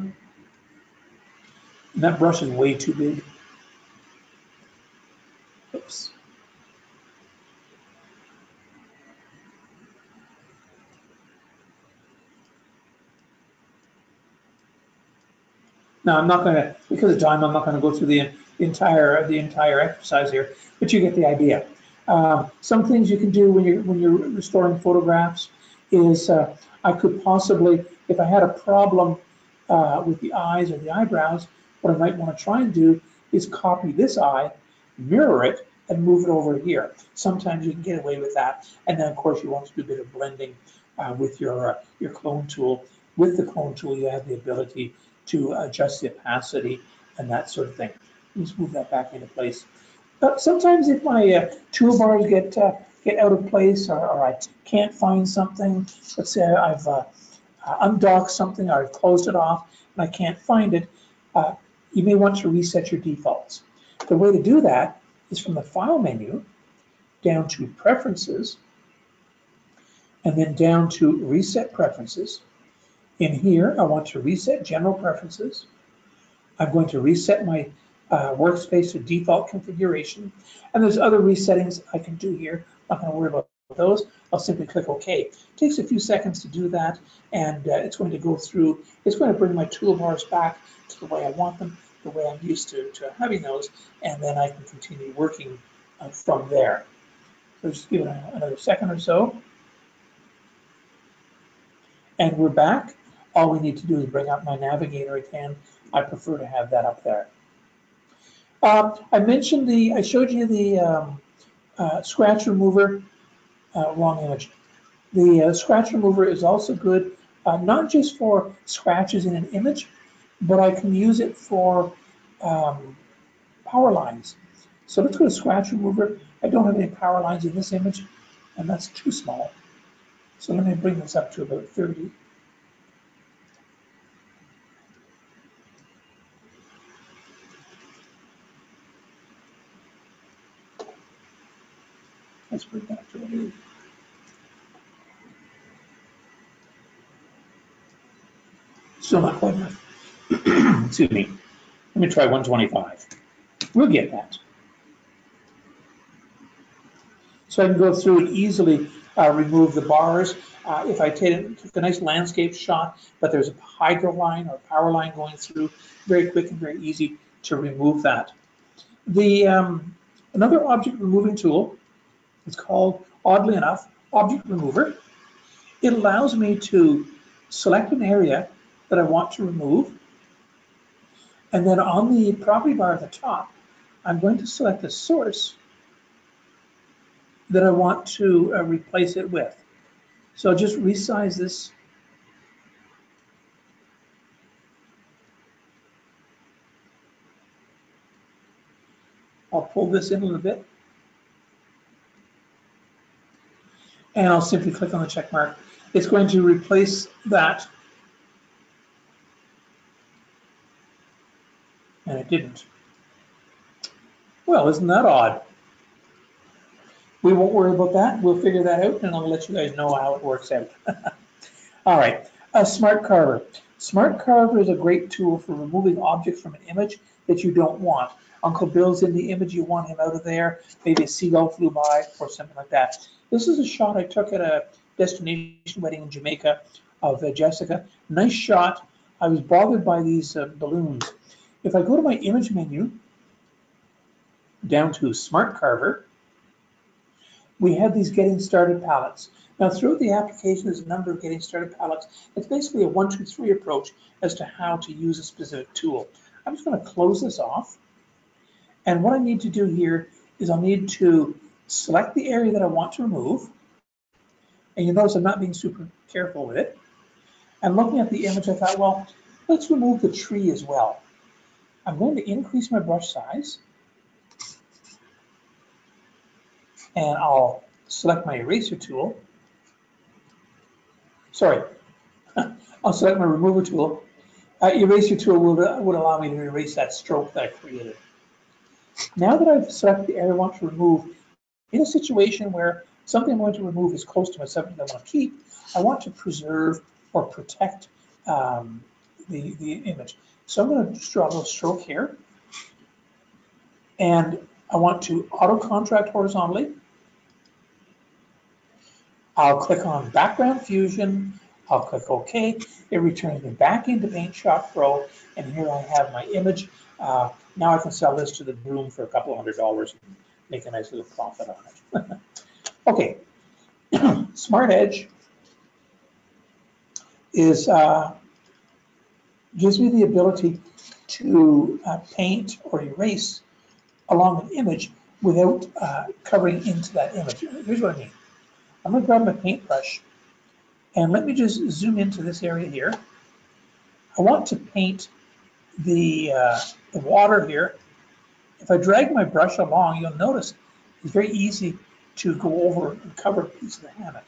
and that brush is way too big. Oops. Now I'm not going to, because of time, I'm not going to go through the entire the entire exercise here, but you get the idea. Uh, some things you can do when you're when you're restoring photographs is uh, I could possibly, if I had a problem uh, with the eyes or the eyebrows, what I might want to try and do is copy this eye, mirror it, and move it over here. Sometimes you can get away with that, and then of course you want to do a bit of blending uh, with your uh, your clone tool. With the clone tool, you have the ability to adjust the opacity and that sort of thing. Just move that back into place. But sometimes if my uh, toolbars get uh, get out of place, or, or I can't find something, let's say I've uh, undocked something or I've closed it off and I can't find it, uh, you may want to reset your defaults. The way to do that is from the File menu down to Preferences, and then down to Reset Preferences. In here, I want to reset general preferences. I'm going to reset my uh, workspace to default configuration. And there's other resettings I can do here. I'm not going to worry about those. I'll simply click OK. It takes a few seconds to do that, and uh, it's going to go through. It's going to bring my toolbars back to the way I want them. the way I'm used to, to having those, and then I can continue working uh, from there. So just give it another second or so. And we're back. All we need to do is bring up my navigator again. I prefer to have that up there. Uh, I mentioned the, I showed you the um, uh, scratch remover, uh, wrong image. The uh, scratch remover is also good, uh, not just for scratches in an image, but I can use it for um, power lines. So let's go to scratch remover. I don't have any power lines in this image, and that's too small. So let me bring this up to about thirty. Let's bring that to eight. Still not quite enough. Excuse me. Let me try one twenty-five. We'll get that. So I can go through and easily uh, remove the bars. Uh, if I take, take a nice landscape shot, but there's a hydro line or power line going through, very quick and very easy to remove that. The um, another object removing tool. It's called, oddly enough, Object Remover. It allows me to select an area that I want to remove. And then on the property bar at the top, I'm going to select the source that I want to uh, replace it with. So I'll just resize this. I'll pull this in a little bit. And I'll simply click on the check mark. It's going to replace that. And it didn't. Well, isn't that odd? We won't worry about that. We'll figure that out, and I'll let you guys know how it works out. All right, a Smart Carver. Smart Carver is a great tool for removing objects from an image that you don't want. Uncle Bill's in the image, you want him out of there. Maybe a seagull flew by or something like that. This is a shot I took at a destination wedding in Jamaica of uh, Jessica. Nice shot. I was bothered by these uh, balloons. If I go to my image menu, down to Smart Carver, we have these Getting Started palettes. Now throughout the application, there's a number of Getting Started palettes. It's basically a one, two, three approach as to how to use a specific tool. I'm just gonna close this off. And what I need to do here is I'll need to select the area that I want to remove. And you notice I'm not being super careful with it. And looking at the image, I thought, well, let's remove the tree as well. I'm going to increase my brush size. And I'll select my eraser tool. Sorry, I'll select my remover tool. Uh, eraser tool would, would allow me to erase that stroke that I created. Now that I've selected the area I want to remove, in a situation where something I want to remove is close to my subject I want to keep, I want to preserve or protect um, the, the image. So I'm going to just draw a little stroke here. And I want to auto contract horizontally. I'll click on Background Fusion. I'll click OK. It returns me back into PaintShop Pro. And here I have my image. Uh, Now I can sell this to the broom for a couple hundred dollars and make a nice little profit on it. Okay, Smart Edge is uh, gives me the ability to uh, paint or erase along an image without uh, covering into that image. Here's what I mean. I'm going to grab my paintbrush and let me just zoom into this area here. I want to paint the uh, the water here. If I drag my brush along, you'll notice it's very easy to go over and cover a piece of the hammock.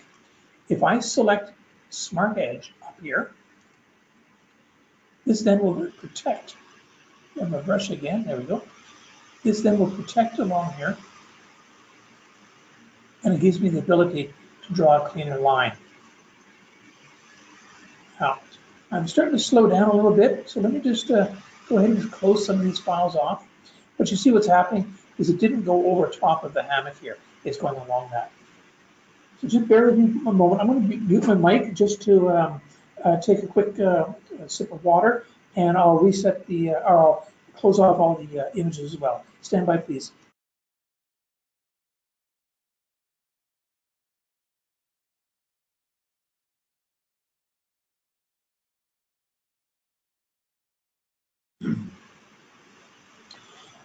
If I select Smart Edge up here, this then will protect. Grab my brush again, there we go. This then will protect along here, and it gives me the ability to draw a cleaner line. Now, I'm starting to slow down a little bit, so let me just uh, go ahead and just close some of these files off. But you see what's happening is it didn't go over top of the hammock here. It's going along that. So just bear with me a moment. I'm going to mute my mic just to um, uh, take a quick uh, sip of water, and I'll reset the, uh, or I'll close off all the uh, images as well. Stand by, please.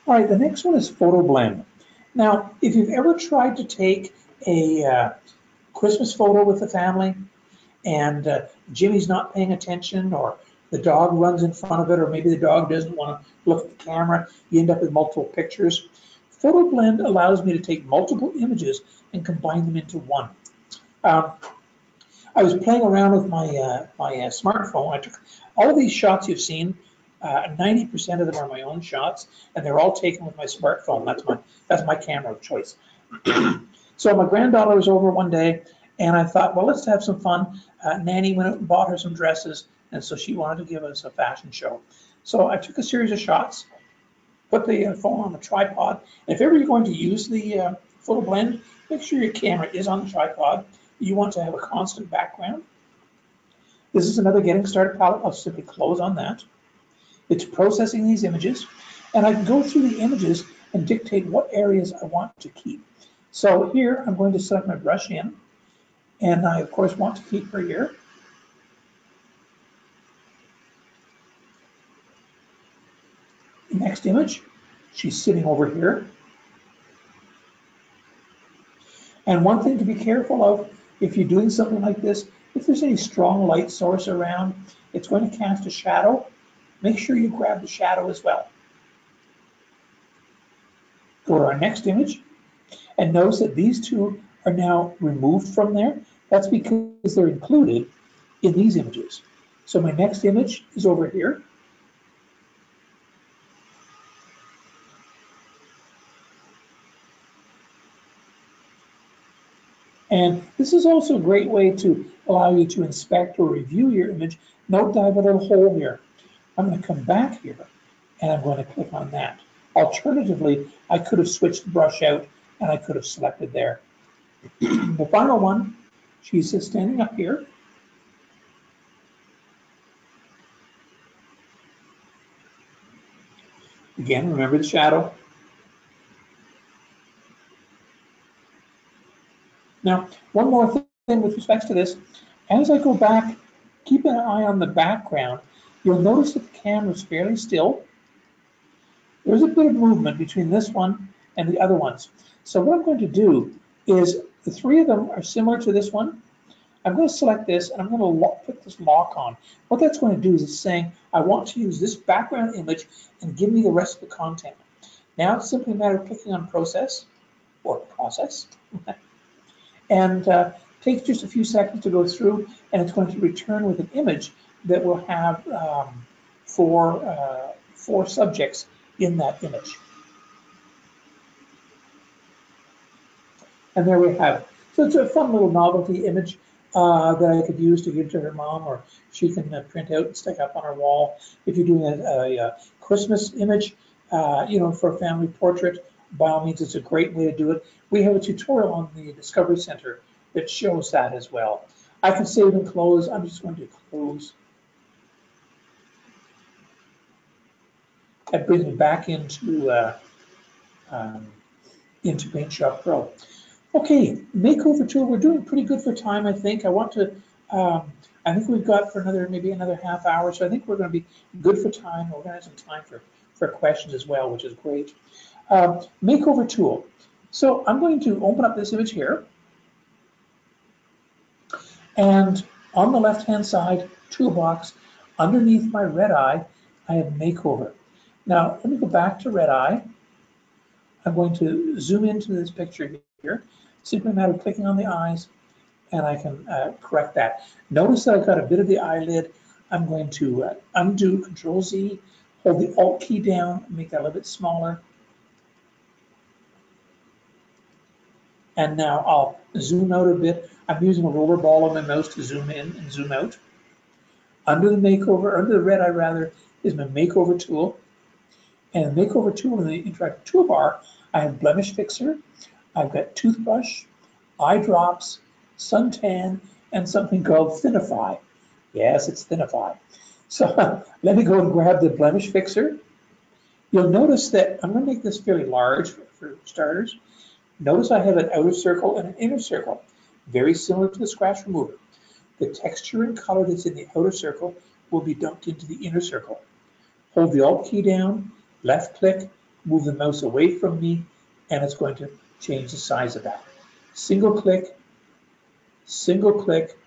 All right, the next one is photo blend. Now, if you've ever tried to take a uh, Christmas photo with the family and uh, Jimmy's not paying attention, or the dog runs in front of it, or maybe the dog doesn't want to look at the camera, you end up with multiple pictures. Photo blend allows me to take multiple images and combine them into one. Um, I was playing around with my, uh, my uh, smartphone. I took all these shots you've seen. ninety percent uh, of them are my own shots, and they're all taken with my smartphone. That's my that's my camera of choice. So my granddaughter was over one day, and I thought, well, let's have some fun. Uh, Nanny went out and bought her some dresses, and so she wanted to give us a fashion show. So I took a series of shots, put the phone on a tripod. And if ever you're going to use the uh, photo blend, make sure your camera is on the tripod. You want to have a constant background. This is another getting started palette. I'll simply close on that. It's processing these images, and I can go through the images and dictate what areas I want to keep. So here I'm going to select my brush in, and I of course want to keep her here. Next image, she's sitting over here. And one thing to be careful of if you're doing something like this, if there's any strong light source around, it's going to cast a shadow. Make sure you grab the shadow as well. Go to our next image, and notice that these two are now removed from there. That's because they're included in these images. So my next image is over here. And this is also a great way to allow you to inspect or review your image. Note that I've got a little hole here. I'm going to come back here, and I'm going to click on that. Alternatively, I could have switched the brush out, and I could have selected there. The final one, she's just standing up here. Again, remember the shadow. Now, one more thing with respect to this. As I go back, keep an eye on the background. You'll notice that the camera is fairly still. There's a bit of movement between this one and the other ones. So what I'm going to do is, the three of them are similar to this one. I'm going to select this, and I'm going to lock, put this lock on. What that's going to do is it's saying, I want to use this background image and give me the rest of the content. Now it's simply a matter of clicking on process, or process, and uh, takes just a few seconds to go through, and it's going to return with an image that will have um, four, uh, four subjects in that image. And there we have it. So it's a fun little novelty image uh, that I could use to give to her mom, or she can uh, print out and stick up on her wall. If you're doing a, a, a Christmas image, uh, you know, for a family portrait, by all means, it's a great way to do it. We have a tutorial on the Discovery Center that shows that as well. I can save and close. I'm just going to close. That brings me back into uh, um, into PaintShop Pro. Okay, makeover tool. We're doing pretty good for time, I think. I want to. Um, I think we've got for another maybe another half hour, so I think we're going to be good for time. We're going to have some time for for questions as well, which is great. Um, makeover tool. So I'm going to open up this image here, and on the left-hand side toolbox, underneath my red eye, I have makeover. Now, let me go back to red eye. I'm going to zoom into this picture here. Simply a matter of clicking on the eyes, and I can uh, correct that. Notice that I've got a bit of the eyelid. I'm going to uh, undo, control Z, hold the Alt key down, make that a little bit smaller. And now I'll zoom out a bit. I'm using a roller ball on my mouse to zoom in and zoom out. Under the makeover, under the red eye rather, is my makeover tool. And the makeover tool in the interactive toolbar, I have blemish fixer, I've got toothbrush, eye drops, suntan, and something called Thinify. Yes, it's Thinify. So let me go and grab the blemish fixer, You'll notice that I'm going to make this fairly large for starters. Notice I have an outer circle and an inner circle, very similar to the scratch remover. The texture and color that's in the outer circle will be dumped into the inner circle. Hold the Alt key down, left click, move the mouse away from me, and it's going to change the size of that. Single click, single click,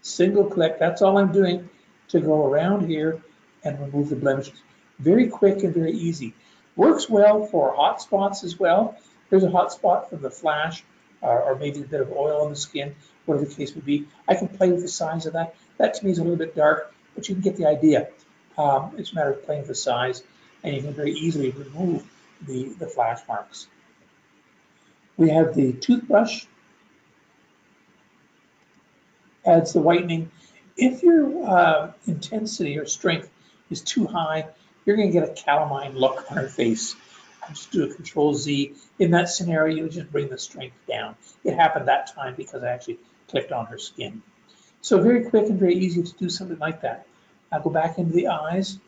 single click. That's all I'm doing to go around here and remove the blemishes. Very quick and very easy. Works well for hot spots as well. There's a hot spot from the flash, or, or maybe a bit of oil on the skin, whatever the case would be. I can play with the size of that. That to me is a little bit dark, but you can get the idea. Um, it's a matter of playing with the size, and you can very easily remove the, the flash marks. We have the toothbrush. Adds the whitening. If your uh, intensity or strength is too high, you're going to get a calamine look on her face. I just do a control Z. In that scenario, you just bring the strength down. It happened that time because I actually clicked on her skin. So very quick and very easy to do something like that. I'll go back into the eyes.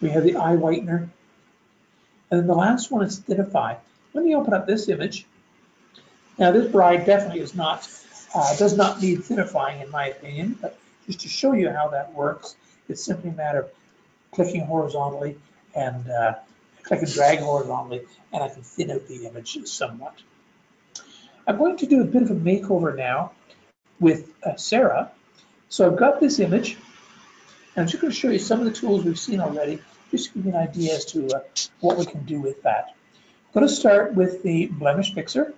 We have the eye whitener. And then the last one is identify. Let me open up this image. Now this bride definitely is not, uh, does not need thinifying in my opinion, but just to show you how that works, it's simply a matter of clicking horizontally and uh, click and drag horizontally, and I can thin out the image somewhat. I'm going to do a bit of a makeover now with uh, Sarah. So I've got this image, and I'm just going to show you some of the tools we've seen already, just to give you an idea as to uh, what we can do with that. I'm going to start with the blemish fixer.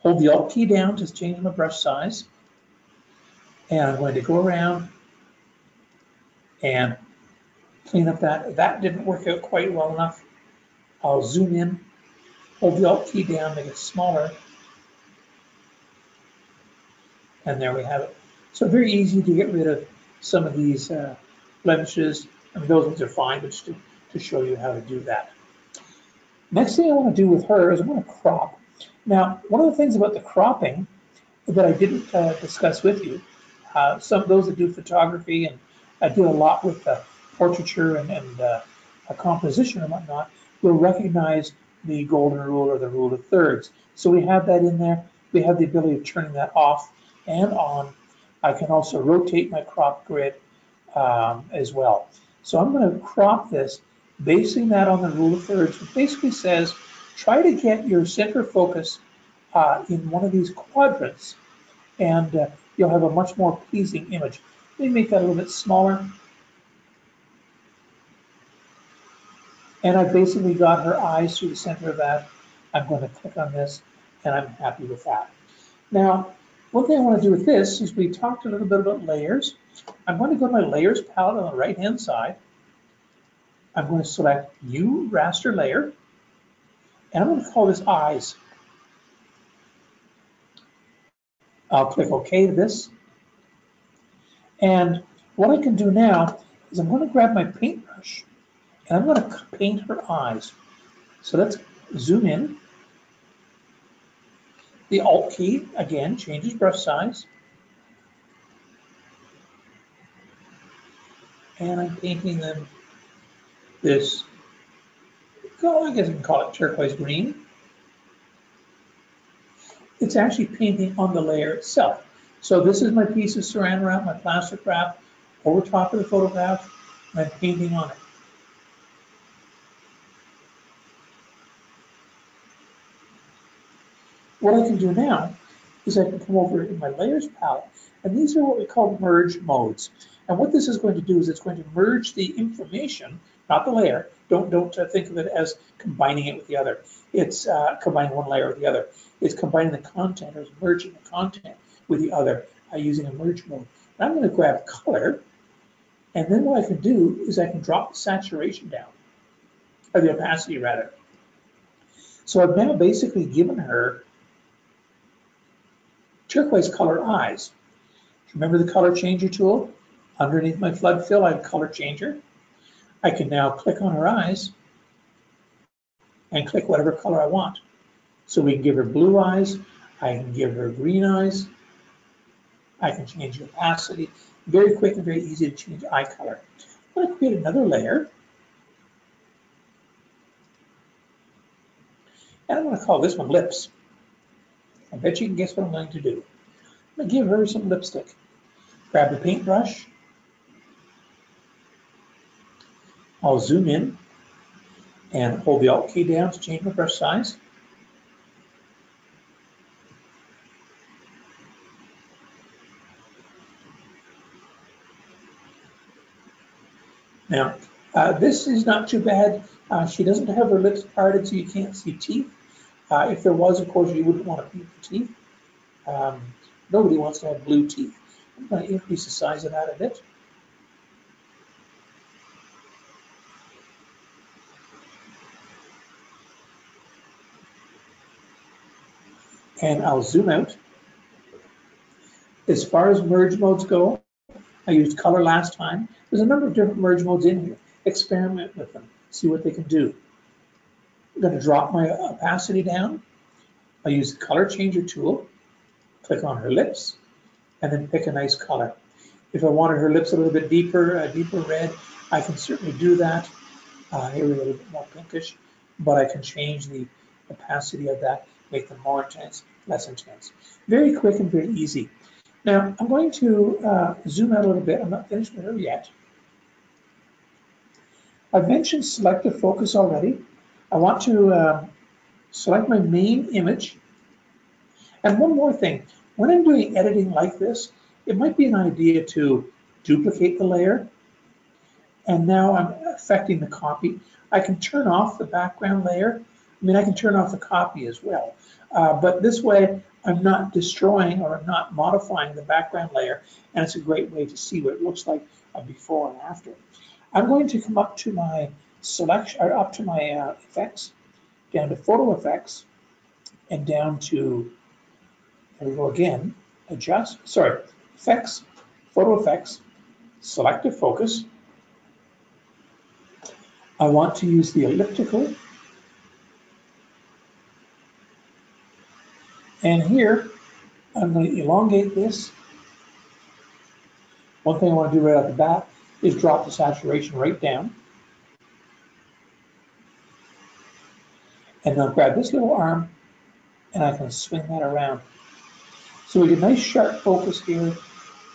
Hold the Alt key down to change my brush size. And I'm going to go around and clean up that. That didn't work out quite well enough. I'll zoom in, hold the Alt key down, make it smaller. And there we have it. So very easy to get rid of some of these uh, blemishes. I mean, those ones are fine, but just to, to show you how to do that. Next thing I want to do with her is I'm going to crop. Now, one of the things about the cropping that I didn't uh, discuss with you, uh, some of those that do photography, and I do a lot with uh, portraiture and, and uh, a composition and whatnot, will recognize the golden rule or the rule of thirds. So we have that in there. We have the ability of turning that off and on. I can also rotate my crop grid um, as well. So I'm going to crop this, basing that on the rule of thirds, which basically says try to get your center focus uh, in one of these quadrants, and uh, you'll have a much more pleasing image. Let me make that a little bit smaller. And I basically got her eyes through the center of that. I'm going to click on this, and I'm happy with that. Now, one thing I want to do with this is we talked a little bit about layers. I'm going to go to my layers palette on the right-hand side. I'm going to select New Raster Layer, and I'm going to call this Eyes. I'll click OK to this. And what I can do now is I'm going to grab my paintbrush, and I'm going to paint her eyes. So let's zoom in. The Alt key, again, changes brush size. And I'm painting them this, I guess I can call it turquoise green. It's actually painting on the layer itself. So this is my piece of saran wrap, my plastic wrap, over top of the photograph, and I'm painting on it. What I can do now is I can come over in my layers palette, and these are what we call merge modes. And what this is going to do is it's going to merge the information, not the layer. Don't don't think of it as combining it with the other. It's uh, combining one layer with the other. It's combining the content, or it's merging the content with the other uh, using a merge mode. And I'm going to grab color, and then what I can do is I can drop the saturation down, or the opacity rather. So I've now basically given her turquoise color eyes. Remember the color changer tool? Underneath my flood fill, I have color changer. I can now click on her eyes and click whatever color I want. So we can give her blue eyes. I can give her green eyes. I can change the opacity. Very quick and very easy to change eye color. I'm going to create another layer. And I'm going to call this one lips. I bet you can guess what I'm going to do. I'm going to give her some lipstick. Grab the paintbrush. I'll zoom in and hold the Alt key down to change my brush size. Now, uh, this is not too bad. Uh, she doesn't have her lips parted, so you can't see teeth. Uh, if there was, of course, you wouldn't want to paint the teeth. Um, nobody wants to have blue teeth. I'm going to increase the size of that a bit. And I'll zoom out. As far as merge modes go, I used color last time. There's a number of different merge modes in here. Experiment with them, see what they can do. I'm going to drop my opacity down. I use the color changer tool, click on her lips, and then pick a nice color. If I wanted her lips a little bit deeper, a deeper red, I can certainly do that. Uh, here we're a little bit more pinkish, but I can change the opacity of that, make them more intense, less intense. Very quick and very easy. Now, I'm going to uh, zoom out a little bit. I'm not finished with her yet. I've mentioned selective focus already. I want to uh, select my main image. And one more thing, when I'm doing editing like this, it might be an idea to duplicate the layer. And now I'm affecting the copy. I can turn off the background layer. I mean, I can turn off the copy as well. Uh, but this way, I'm not destroying or I'm not modifying the background layer. And it's a great way to see what it looks like before and after. I'm going to come up to my selection, or up to my uh, effects, down to photo effects, and down to, there we go again, adjust, sorry, effects, photo effects, selective focus. I want to use the elliptical. And here, I'm going to elongate this. One thing I want to do right off the bat is drop the saturation right down. And I'll grab this little arm and I can swing that around. So we get a nice sharp focus here.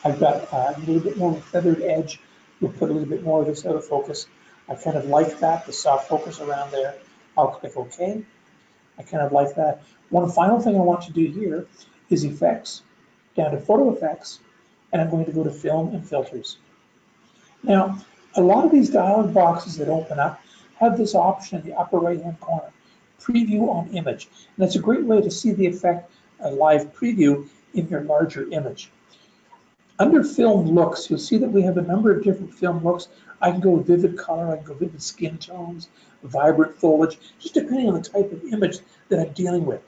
I've got a little bit more of a feathered edge. We'll put a little bit more of this out of focus. I kind of like that, the soft focus around there. I'll click OK. I kind of like that. One final thing I want to do here is effects, down to photo effects, and I'm going to go to film and filters. Now, a lot of these dialog boxes that open up have this option in the upper right-hand corner, preview on image. And that's a great way to see the effect, a live preview in your larger image. Under film looks, you'll see that we have a number of different film looks. I can go vivid color, I can go vivid skin tones, vibrant foliage, just depending on the type of image that I'm dealing with.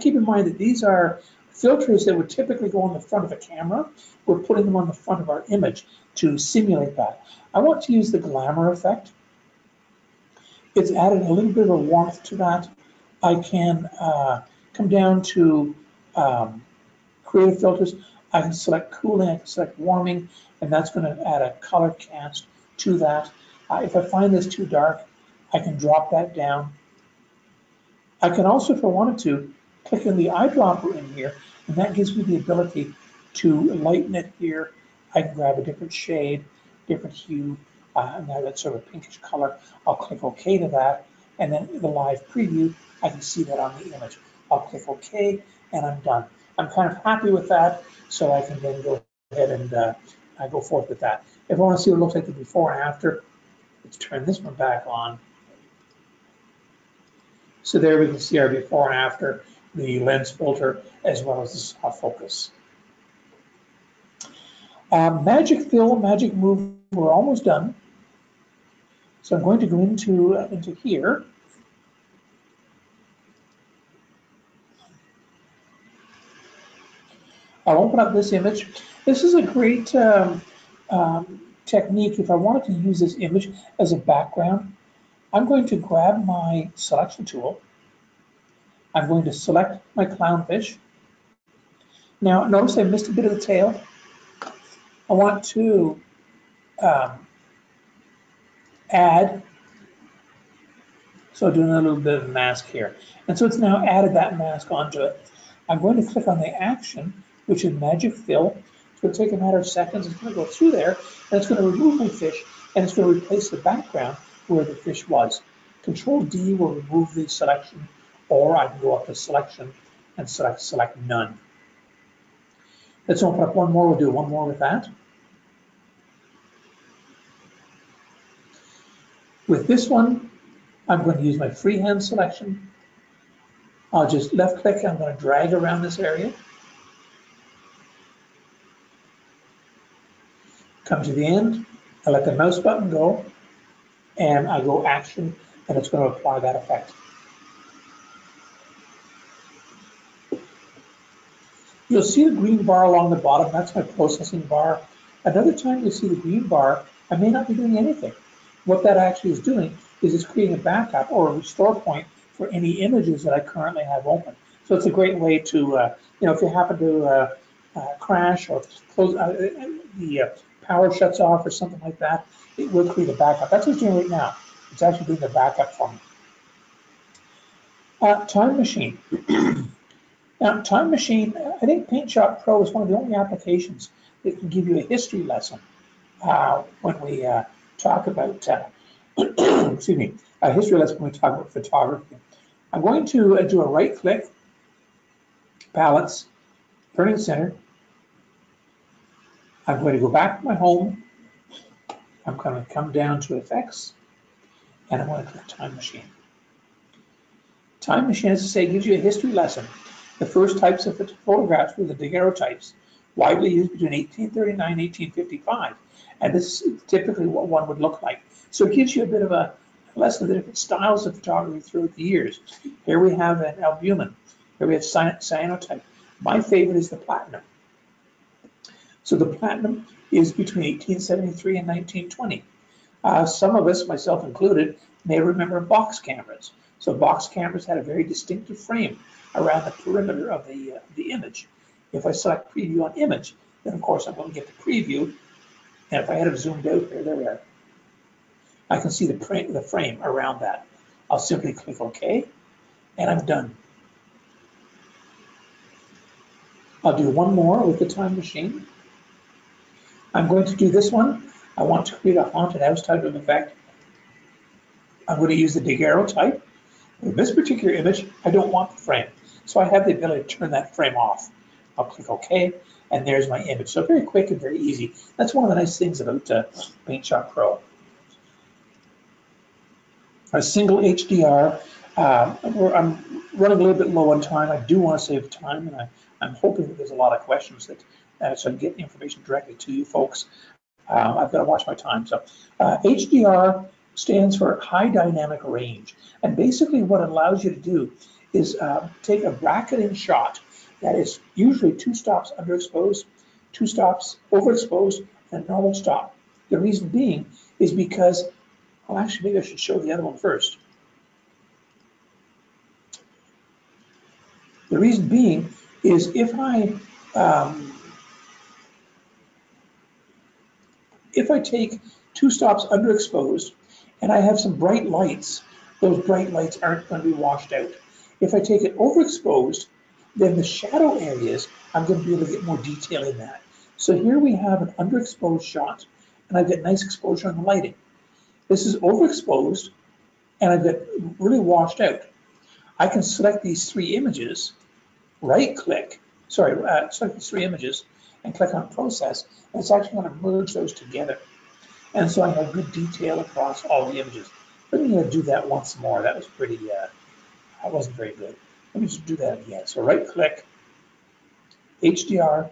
Keep in mind that these are filters that would typically go on the front of a camera. We're putting them on the front of our image to simulate that. I want to use the glamour effect. It's added a little bit of a warmth to that. I can uh, come down to um, creative filters. I can select cooling, I can select warming, and that's going to add a color cast to that. Uh, if I find this too dark, I can drop that down. I can also, if I wanted to, click on the eyedropper in here, and that gives me the ability to lighten it here. I can grab a different shade, different hue, uh, and now that's sort of a pinkish color. I'll click OK to that, and then the live preview, I can see that on the image. I'll click OK, and I'm done. I'm kind of happy with that, so I can then go ahead and uh, I go forth with that. If I want to see what it looks like the before and after, let's turn this one back on. So there we can see our before and after, the lens filter, as well as the soft focus. Uh, magic fill, magic move, we're almost done. So I'm going to go into, uh, into here. I'll open up this image. This is a great um, um, technique if I wanted to use this image as a background. I'm going to grab my selection tool. I'm going to select my clownfish. Now, notice I missed a bit of the tail. I want to um, add. So doing a little bit of mask here. And so it's now added that mask onto it. I'm going to click on the action, which is magic fill. It's going to take a matter of seconds. It's going to go through there, and it's going to remove my fish, and it's going to replace the background where the fish was. Control D will remove the selection, or I can go up to selection and select select none. Let's open up one more. We'll do one more with that. With this one, I'm going to use my freehand selection. I'll just left click. I'm going to drag around this area. Come to the end. I let the mouse button go, and I go action, and it's going to apply that effect. You'll see the green bar along the bottom. That's my processing bar. Another time you see the green bar, I may not be doing anything. What that actually is doing is it's creating a backup or a restore point for any images that I currently have open. So it's a great way to, uh, you know, if you happen to uh, uh, crash or close, uh, the uh, power shuts off or something like that, it will create a backup. That's what it's doing right now. It's actually doing the backup for me. Uh, Time Machine. Now, Time Machine, I think PaintShop Pro is one of the only applications that can give you a history lesson uh, when we uh, talk about, uh, excuse me, a history lesson when we talk about photography. I'm going to uh, do a right click, palettes, Learning Center. I'm going to go back to my home. I'm going to come down to effects, and I'm going to click Time Machine. Time Machine, as I say, gives you a history lesson. The first types of photographs were the daguerreotypes, widely used between eighteen thirty-nine and eighteen fifty-five. And this is typically what one would look like. So it gives you a bit of a lesson of the different styles of photography throughout the years. Here we have an albumen. Here we have cyanotype. My favorite is the platinum. So the platinum is between eighteen seventy-three and nineteen twenty. Uh, some of us, myself included, may remember box cameras. So box cameras had a very distinctive frame around the perimeter of the, uh, the image. If I select preview on image, then of course I'm going to get the preview. And if I had it zoomed out here, there we are. I can see the, the frame around that. I'll simply click OK, and I'm done. I'll do one more with the Time Machine. I'm going to do this one. I want to create a haunted house type of effect. I'm going to use the daguerreotype. In this particular image, I don't want the frame. So I have the ability to turn that frame off. I'll click OK, and there's my image. So very quick and very easy. That's one of the nice things about uh, PaintShop Pro. A single H D R. Uh, I'm running a little bit low on time. I do want to save time, and I, I'm hoping that there's a lot of questions that uh, so I can get information directly to you folks. Uh, I've got to watch my time. So uh, H D R stands for high dynamic range. And basically what it allows you to do is uh, take a bracketing shot that is usually two stops underexposed, two stops overexposed, and a normal stop. The reason being is because, well, actually, maybe I should show the other one first. The reason being is if I, um, if I take two stops underexposed, and I have some bright lights, those bright lights aren't going to be washed out. If I take it overexposed, then the shadow areas, I'm going to be able to get more detail in that. So here we have an underexposed shot, and I've got nice exposure on the lighting. This is overexposed, and I've got really washed out. I can select these three images, right click, sorry, uh, select these three images, and click on Process, and it's actually going to merge those together. And so I have good detail across all the images. Let me do that once more. That was pretty, uh, that wasn't very good. Let me just do that again. So right click, H D R,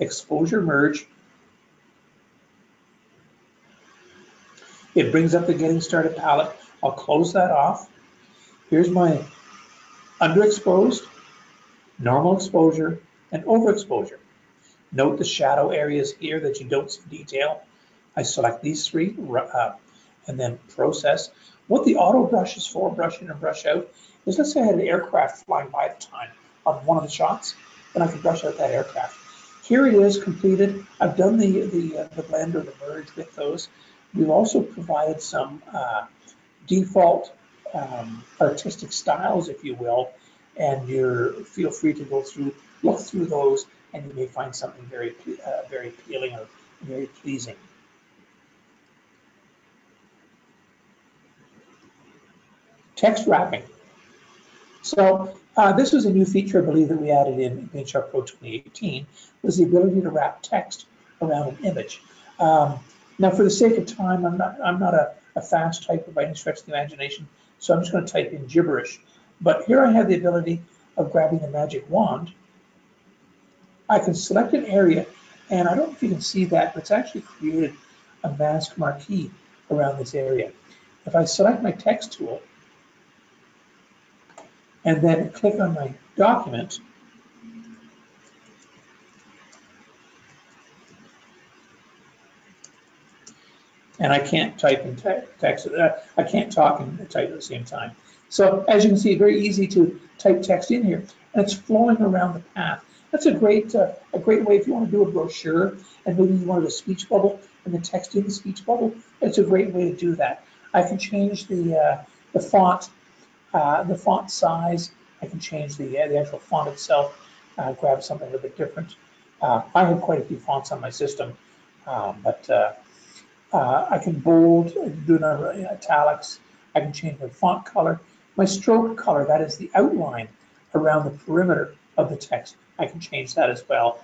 exposure merge. It brings up the Getting Started palette. I'll close that off. Here's my underexposed, normal exposure, and overexposure. Note the shadow areas here that you don't see detail. I select these three uh, and then process. What the auto brush is for, brush in and brush out, is let's say I had an aircraft flying by at the time on one of the shots, and I can brush out that aircraft. Here it is completed. I've done the, the, uh, the blend or the merge with those. We've also provided some uh, default um, artistic styles, if you will, and you're feel free to go through, look through those, and you may find something very, uh, very appealing or very pleasing. Text wrapping. So uh, this was a new feature, I believe, that we added in PaintShop Pro twenty eighteen, was the ability to wrap text around an image. Um, now, for the sake of time, I'm not, I'm not a, a fast typer by any stretch of the imagination, so I'm just going to type in gibberish. But here I have the ability of grabbing the magic wand. I can select an area, and I don't know if you can see that, but it's actually created a mask marquee around this area. If I select my text tool and then click on my document, and I can't type and te text, uh, I can't talk and type at the same time. So as you can see, very easy to type text in here, and it's flowing around the path. That's a great, uh, a great way if you want to do a brochure and maybe you want to do a speech bubble and the text in the speech bubble. It's a great way to do that. I can change the uh, the font, uh, the font size. I can change the uh, the actual font itself. Uh, grab something a little bit different. Uh, I have quite a few fonts on my system, um, but uh, uh, I can bold, I can do another italics. I can change my font color, my stroke color. That is the outline around the perimeter of the text. I can change that as well,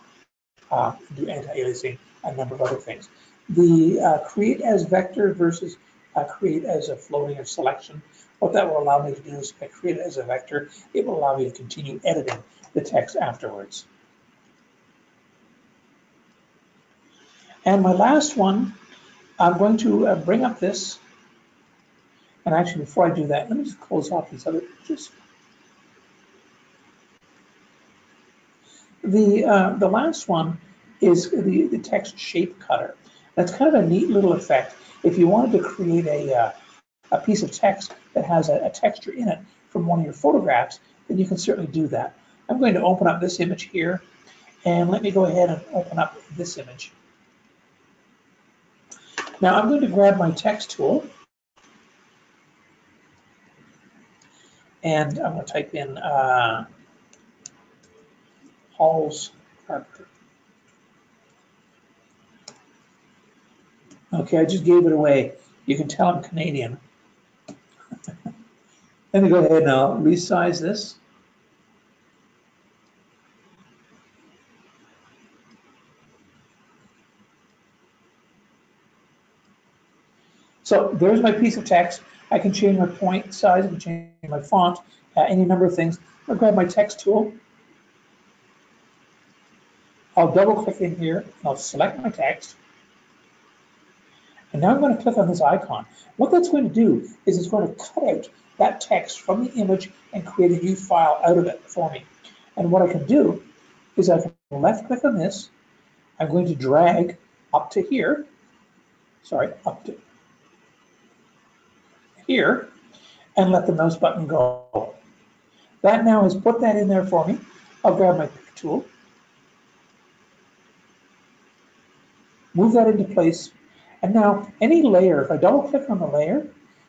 uh, do anti-aliasing, a number of other things. The uh, create as vector versus uh, create as a floating or selection. What that will allow me to do is create it as a vector. It will allow me to continue editing the text afterwards. And my last one, I'm going to uh, bring up this. And actually, before I do that, let me just close off these other pictures. The, uh, the last one is the, the text shape cutter. That's kind of a neat little effect. If you wanted to create a, uh, a piece of text that has a, a texture in it from one of your photographs, then you can certainly do that. I'm going to open up this image here, and let me go ahead and open up this image. Now I'm going to grab my text tool, and I'm going to type in uh, Paul's Carpenter. Okay, I just gave it away. You can tell I'm Canadian. Let me go ahead and I'll resize this. So there's my piece of text. I can change my point size, I can change my font, uh, any number of things. I'll grab my text tool. I'll double click in here, and I'll select my text. And now I'm going to click on this icon. What that's going to do is it's going to cut out that text from the image and create a new file out of it for me. And what I can do is I can left click on this. I'm going to drag up to here. Sorry, up to here, and let the mouse button go. That now has put that in there for me. I'll grab my pick tool, move that into place, and now any layer, if I double click on the layer,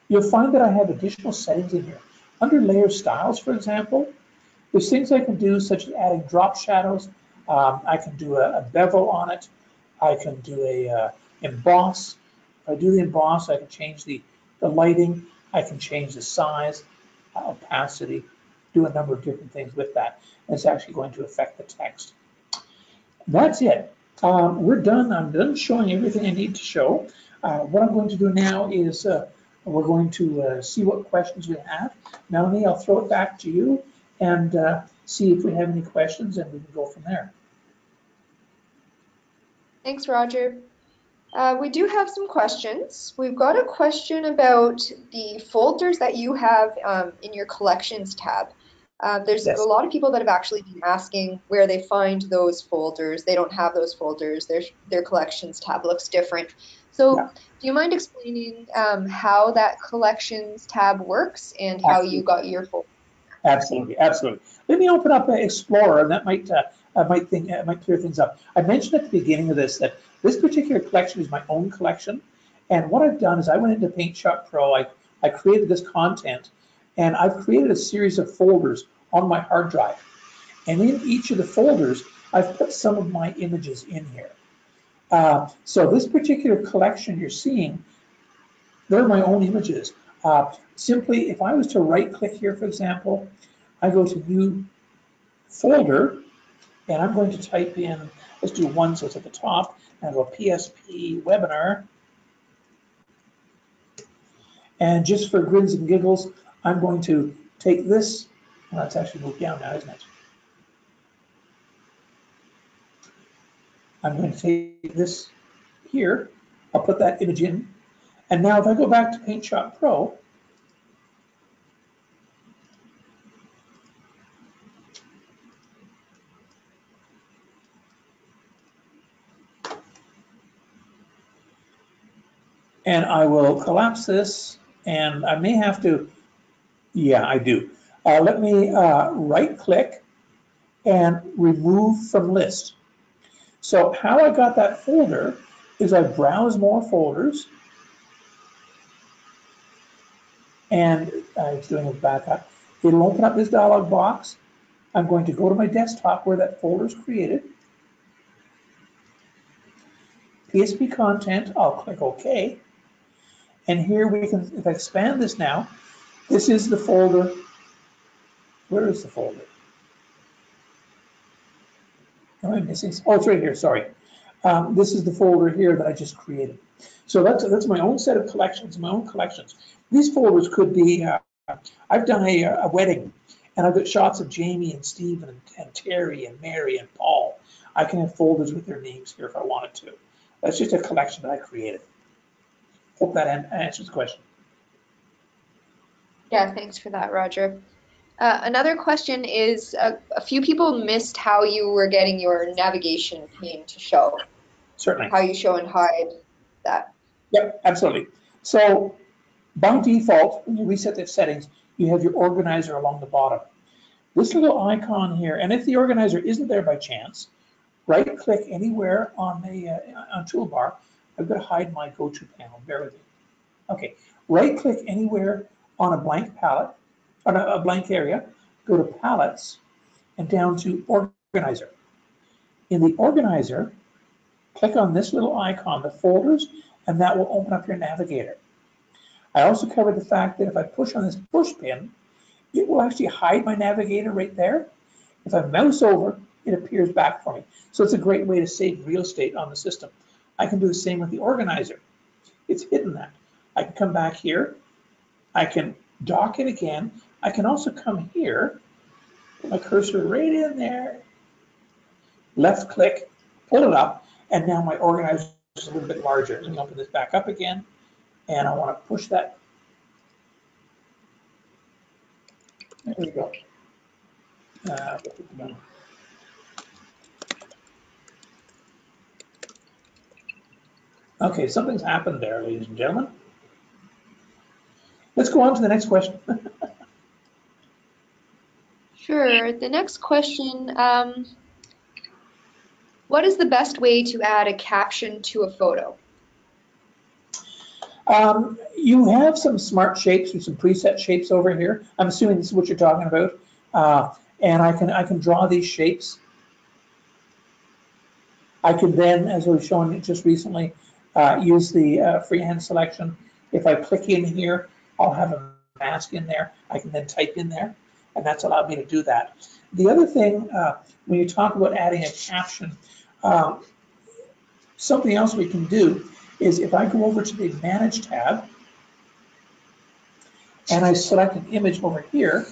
you'll find that I have additional settings in here. Under layer styles, for example, there's things I can do such as adding drop shadows, um, I can do a, a bevel on it, I can do a uh, emboss. If I do the emboss, I can change the, the lighting, I can change the size, uh, opacity, do a number of different things with that. And it's actually going to affect the text. That's it. Um, we're done. I'm done showing everything I need to show. Uh, what I'm going to do now is uh, we're going to uh, see what questions we have. Melanie, I'll throw it back to you and uh, see if we have any questions, and we can go from there. Thanks, Roger. Uh, we do have some questions. We've got a question about the folders that you have um, in your collections tab. Uh, there's yes. a lot of people that have actually been asking where they find those folders. They don't have those folders. Their, their collections tab looks different. So yeah. do you mind explaining um, how that collections tab works and absolutely. how you got your folder? Absolutely, absolutely. Let me open up Explorer, and that might uh, I might think uh, might clear things up. I mentioned at the beginning of this that this particular collection is my own collection, And what I've done is I went into PaintShop Pro, I, I created this content, and I've created a series of folders on my hard drive. And in each of the folders, I've put some of my images in here. Uh, so this particular collection you're seeing, they're my own images. Uh, simply, if I was to right-click here, for example, I go to New Folder, and I'm going to type in, let's do one so it's at the top, and I'll go P S P Webinar. And just for grins and giggles, I'm going to take this, well, it's actually moved down now, isn't it? I'm going to take this here, I'll put that image in, and now if I go back to PaintShop Pro, and I will collapse this, and I may have to, yeah, I do. Uh, let me uh, right-click and remove from list. So how I got that folder is I browse more folders, and uh, it's doing a backup. It'll open up this dialog box. I'm going to go to my desktop where that folder's created. P S P content, I'll click OK. And here we can, if I expand this now, this is the folder. Where is the folder? Am I missing? Oh, it's right here, sorry. Um, this is the folder here that I just created. So that's, that's my own set of collections, my own collections. These folders could be, uh, I've done a, a wedding, and I've got shots of Jamie and Stephen and, and Terry and Mary and Paul. I can have folders with their names here if I wanted to. That's just a collection that I created. Hope that answers the question. Yeah, thanks for that, Roger. Uh, another question is, uh, a few people missed how you were getting your navigation pane to show. Certainly. How you show and hide that. Yep, absolutely. So by default, when you reset the settings, you have your organizer along the bottom. This little icon here, and if the organizer isn't there by chance, right-click anywhere on the uh, on toolbar. I've got to hide my go-to panel. Bear with me. Okay, right-click anywhere on a blank palette, on a, a blank area. Go to Palettes and down to Organizer. In the Organizer, click on this little icon, the folders, and that will open up your navigator. I also covered the fact that if I push on this push pin, it will actually hide my navigator right there. If I mouse over, it appears back for me. So it's a great way to save real estate on the system. I can do the same with the organizer. It's hidden that. I can come back here. I can dock it again. I can also come here, put my cursor right in there, left click, pull it up, and now my organizer is a little bit larger. Let me open this back up again, and I want to push that. There we go. Uh, okay, something's happened there, ladies and gentlemen. Let's go on to the next question. Sure. The next question, um, what is the best way to add a caption to a photo? Um, you have some smart shapes or some preset shapes over here. I'm assuming this is what you're talking about. Uh, and I can I can draw these shapes. I can then, as we've shown just recently, uh, use the uh, freehand selection. If I click in here, I'll have a mask in there. I can then type in there, and that's allowed me to do that. The other thing, uh, when you talk about adding a caption, um, something else we can do is if I go over to the Manage tab and I select an image over here,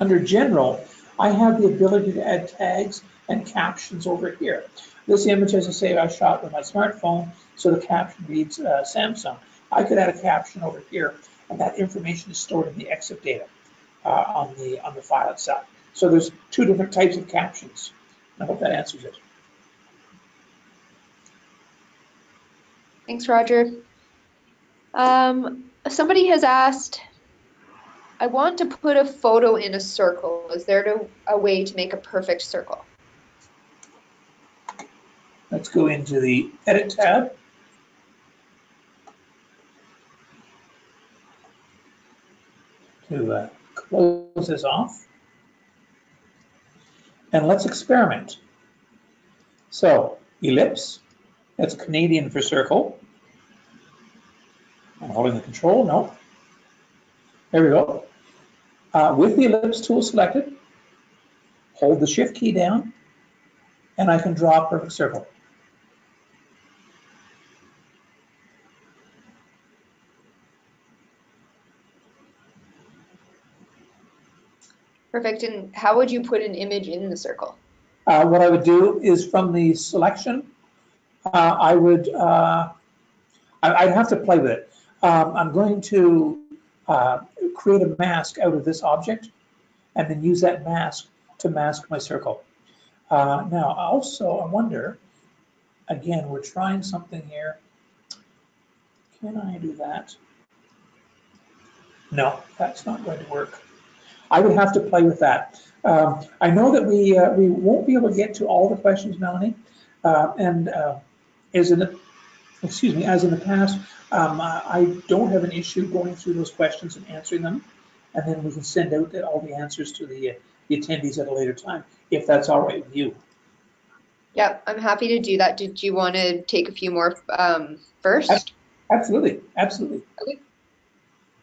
under General, I have the ability to add tags and captions over here. This image, as I say, I shot with my smartphone, so the caption reads uh, Samsung. I could add a caption over here, and that information is stored in the EXIF data uh, on, the, on the file itself. So there's two different types of captions. I hope that answers it. Thanks, Roger. Um, somebody has asked, I want to put a photo in a circle. Is there a way to make a perfect circle? Let's go into the Edit tab. To uh, close this off. And let's experiment. So, ellipse, that's Canadian for circle. I'm holding the control, no. There we go. Uh, with the ellipse tool selected, hold the shift key down, and I can draw a perfect circle. Perfect. And how would you put an image in the circle? Uh, what I would do is from the selection, uh, I would, uh, I, I'd have to play with it. Um, I'm going to uh, create a mask out of this object and then use that mask to mask my circle. Uh, now, also, I wonder, again, we're trying something here. Can I do that? No, that's not going to work. I would have to play with that. Um, I know that we uh, we won't be able to get to all the questions, Melanie, uh, and uh, as in the, excuse me, as in the past, um, I don't have an issue going through those questions and answering them, and then we can send out all the answers to the, the attendees at a later time, if that's all right with you. Yep, I'm happy to do that. Did you want to take a few more um, first? Absolutely, absolutely. Okay.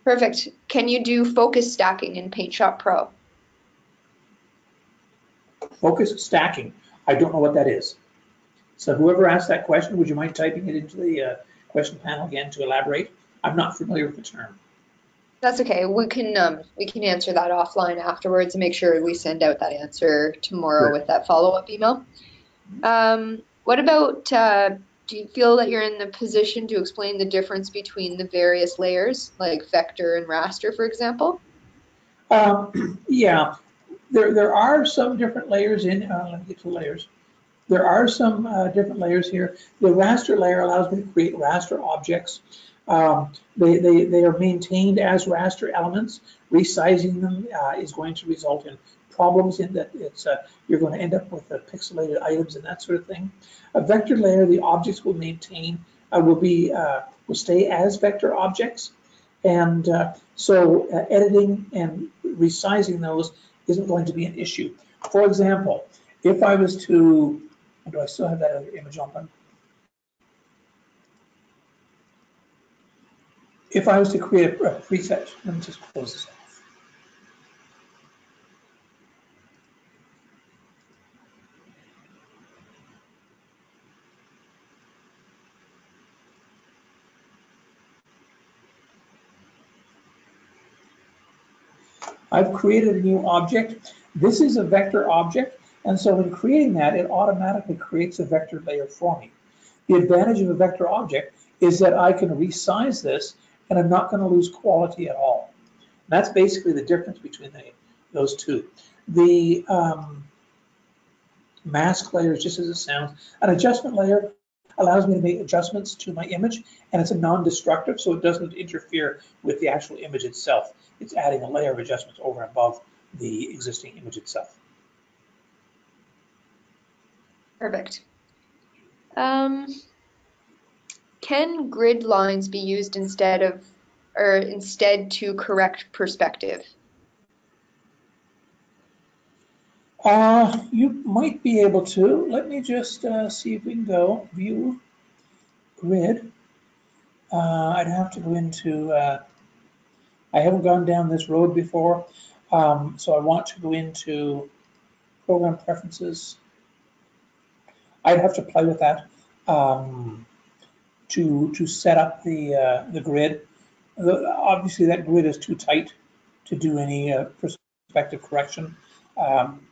Perfect. Can you do focus stacking in PaintShop Pro? Focus stacking. I don't know what that is. So whoever asked that question, would you mind typing it into the uh, question panel again to elaborate? I'm not familiar with the term. That's okay. We can um, we can answer that offline afterwards and make sure we send out that answer tomorrow. Sure. With that follow-up email. Um, what about, uh, do you feel that you're in the position to explain the difference between the various layers, like vector and raster, for example? Um, yeah, there, there are some different layers in, uh, let me get to layers. There are some uh, different layers here. The raster layer allows me to create raster objects. Um, they, they, they are maintained as raster elements. Resizing them uh, is going to result in problems in that it's uh, you're going to end up with uh, pixelated items and that sort of thing. A vector layer, the objects will maintain uh, will be uh, will stay as vector objects, and uh, so uh, editing and resizing those isn't going to be an issue. For example, if I was to, do I still have that other image open? If I was to create a, a preset, let me just close this out. I've created a new object. This is a vector object, and so in creating that, it automatically creates a vector layer for me. The advantage of a vector object is that I can resize this, and I'm not going to lose quality at all. That's basically the difference between the, those two. The um, mask layer is just as it sounds. An adjustment layer allows me to make adjustments to my image, and it's a non-destructive, so it doesn't interfere with the actual image itself. It's adding a layer of adjustments over and above the existing image itself. Perfect. Um, can grid lines be used instead of, or instead to correct perspective? Uh, you might be able to. Let me just uh, see if we can go view grid. Uh, I'd have to go into, uh, I haven't gone down this road before, um, so I want to go into program preferences. I'd have to play with that um, to to set up the uh, the grid. The, obviously, that grid is too tight to do any uh, perspective correction. Um,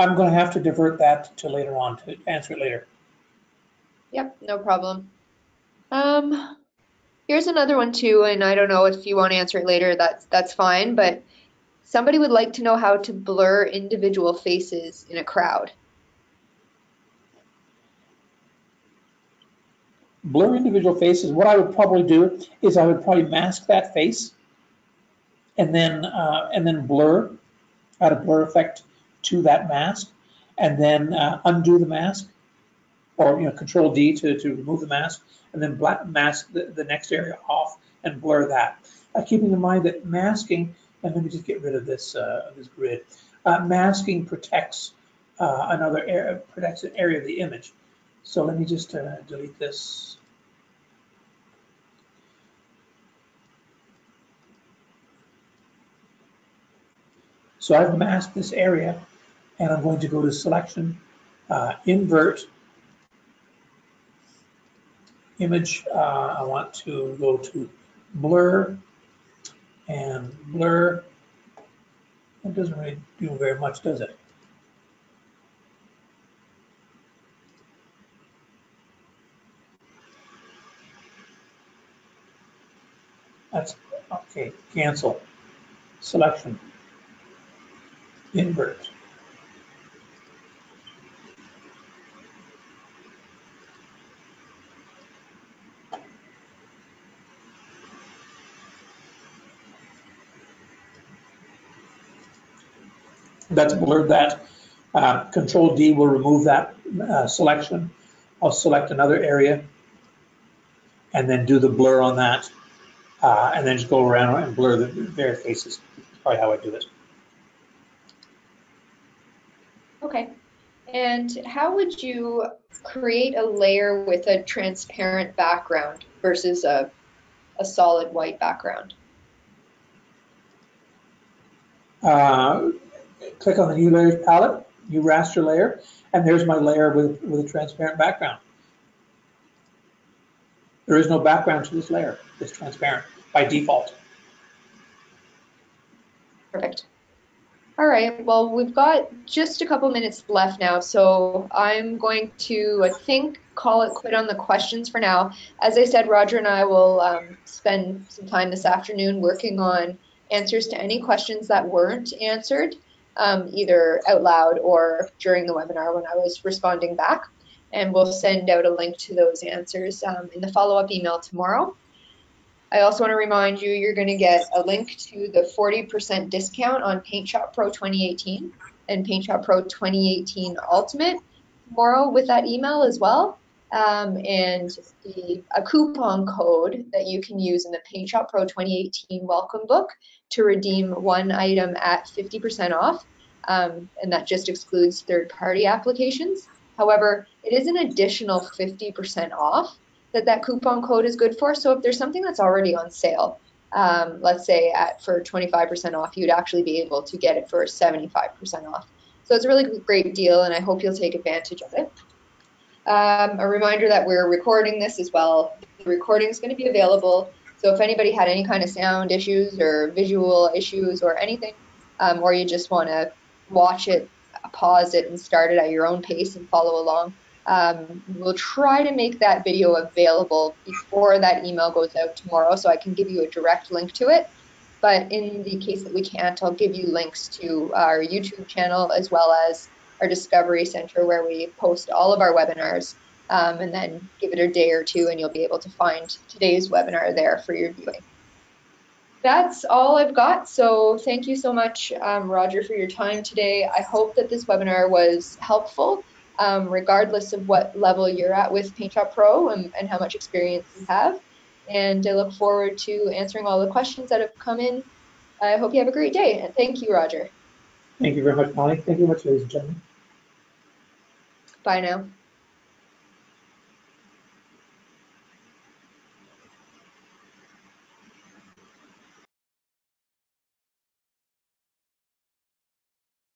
I'm going to have to divert that to later on to answer it later. Yep, no problem. Um, here's another one too, and I don't know if you want to answer it later. That's that's fine. But somebody would like to know how to blur individual faces in a crowd. Blur individual faces. What I would probably do is I would probably mask that face, and then uh, and then blur, add a blur effect to that mask, and then uh, undo the mask, or you know, Control D to, to remove the mask, and then black mask the, the next area off and blur that. Uh, keeping in mind that masking, and let me just get rid of this uh, this grid. Uh, masking protects uh, another area, protects an area of the image. So let me just uh, delete this. So I've masked this area, and I'm going to go to Selection, uh, Invert, Image. Uh, I want to go to Blur, and Blur. It doesn't really do very much, does it? That's okay. Cancel, Selection, Invert. That's blurred that. Uh, Control D will remove that uh, selection. I'll select another area and then do the blur on that, uh, and then just go around and blur the various faces. Probably how I do it. Okay, and how would you create a layer with a transparent background versus a, a solid white background? Uh, click on the New Layers palette, New Raster Layer, and there's my layer with, with a transparent background. There is no background to this layer. It's transparent by default. Perfect. All right, well, we've got just a couple minutes left now, so I'm going to, I think, call it quit on the questions for now. As I said, Roger and I will um, spend some time this afternoon working on answers to any questions that weren't answered, um, either out loud or during the webinar when I was responding back, and we'll send out a link to those answers um, in the follow-up email tomorrow. I also want to remind you, you're going to get a link to the forty percent discount on PaintShop Pro twenty eighteen and PaintShop Pro twenty eighteen Ultimate tomorrow with that email as well, um, and the, a coupon code that you can use in the PaintShop Pro twenty eighteen Welcome Book to redeem one item at fifty percent off, um, and that just excludes third-party applications. However, it is an additional fifty percent off that that coupon code is good for. So if there's something that's already on sale, um, let's say at for twenty-five percent off, you'd actually be able to get it for seventy-five percent off. So it's a really great deal, and I hope you'll take advantage of it. Um, a reminder that we're recording this as well. The recording is going to be available. So if anybody had any kind of sound issues or visual issues or anything, um, or you just want to watch it, pause it, and start it at your own pace and follow along, Um, we'll try to make that video available before that email goes out tomorrow, so I can give you a direct link to it. But in the case that we can't, I'll give you links to our YouTube channel as well as our Discovery Center, where we post all of our webinars, um, and then give it a day or two and you'll be able to find today's webinar there for your viewing. That's all I've got, so thank you so much, um, Roger, for your time today. I hope that this webinar was helpful. Um, regardless of what level you're at with PaintShop Pro and, and how much experience you have. And I look forward to answering all the questions that have come in. I hope you have a great day, and thank you, Roger. Thank you very much, Molly. Thank you very much, ladies and gentlemen. Bye now.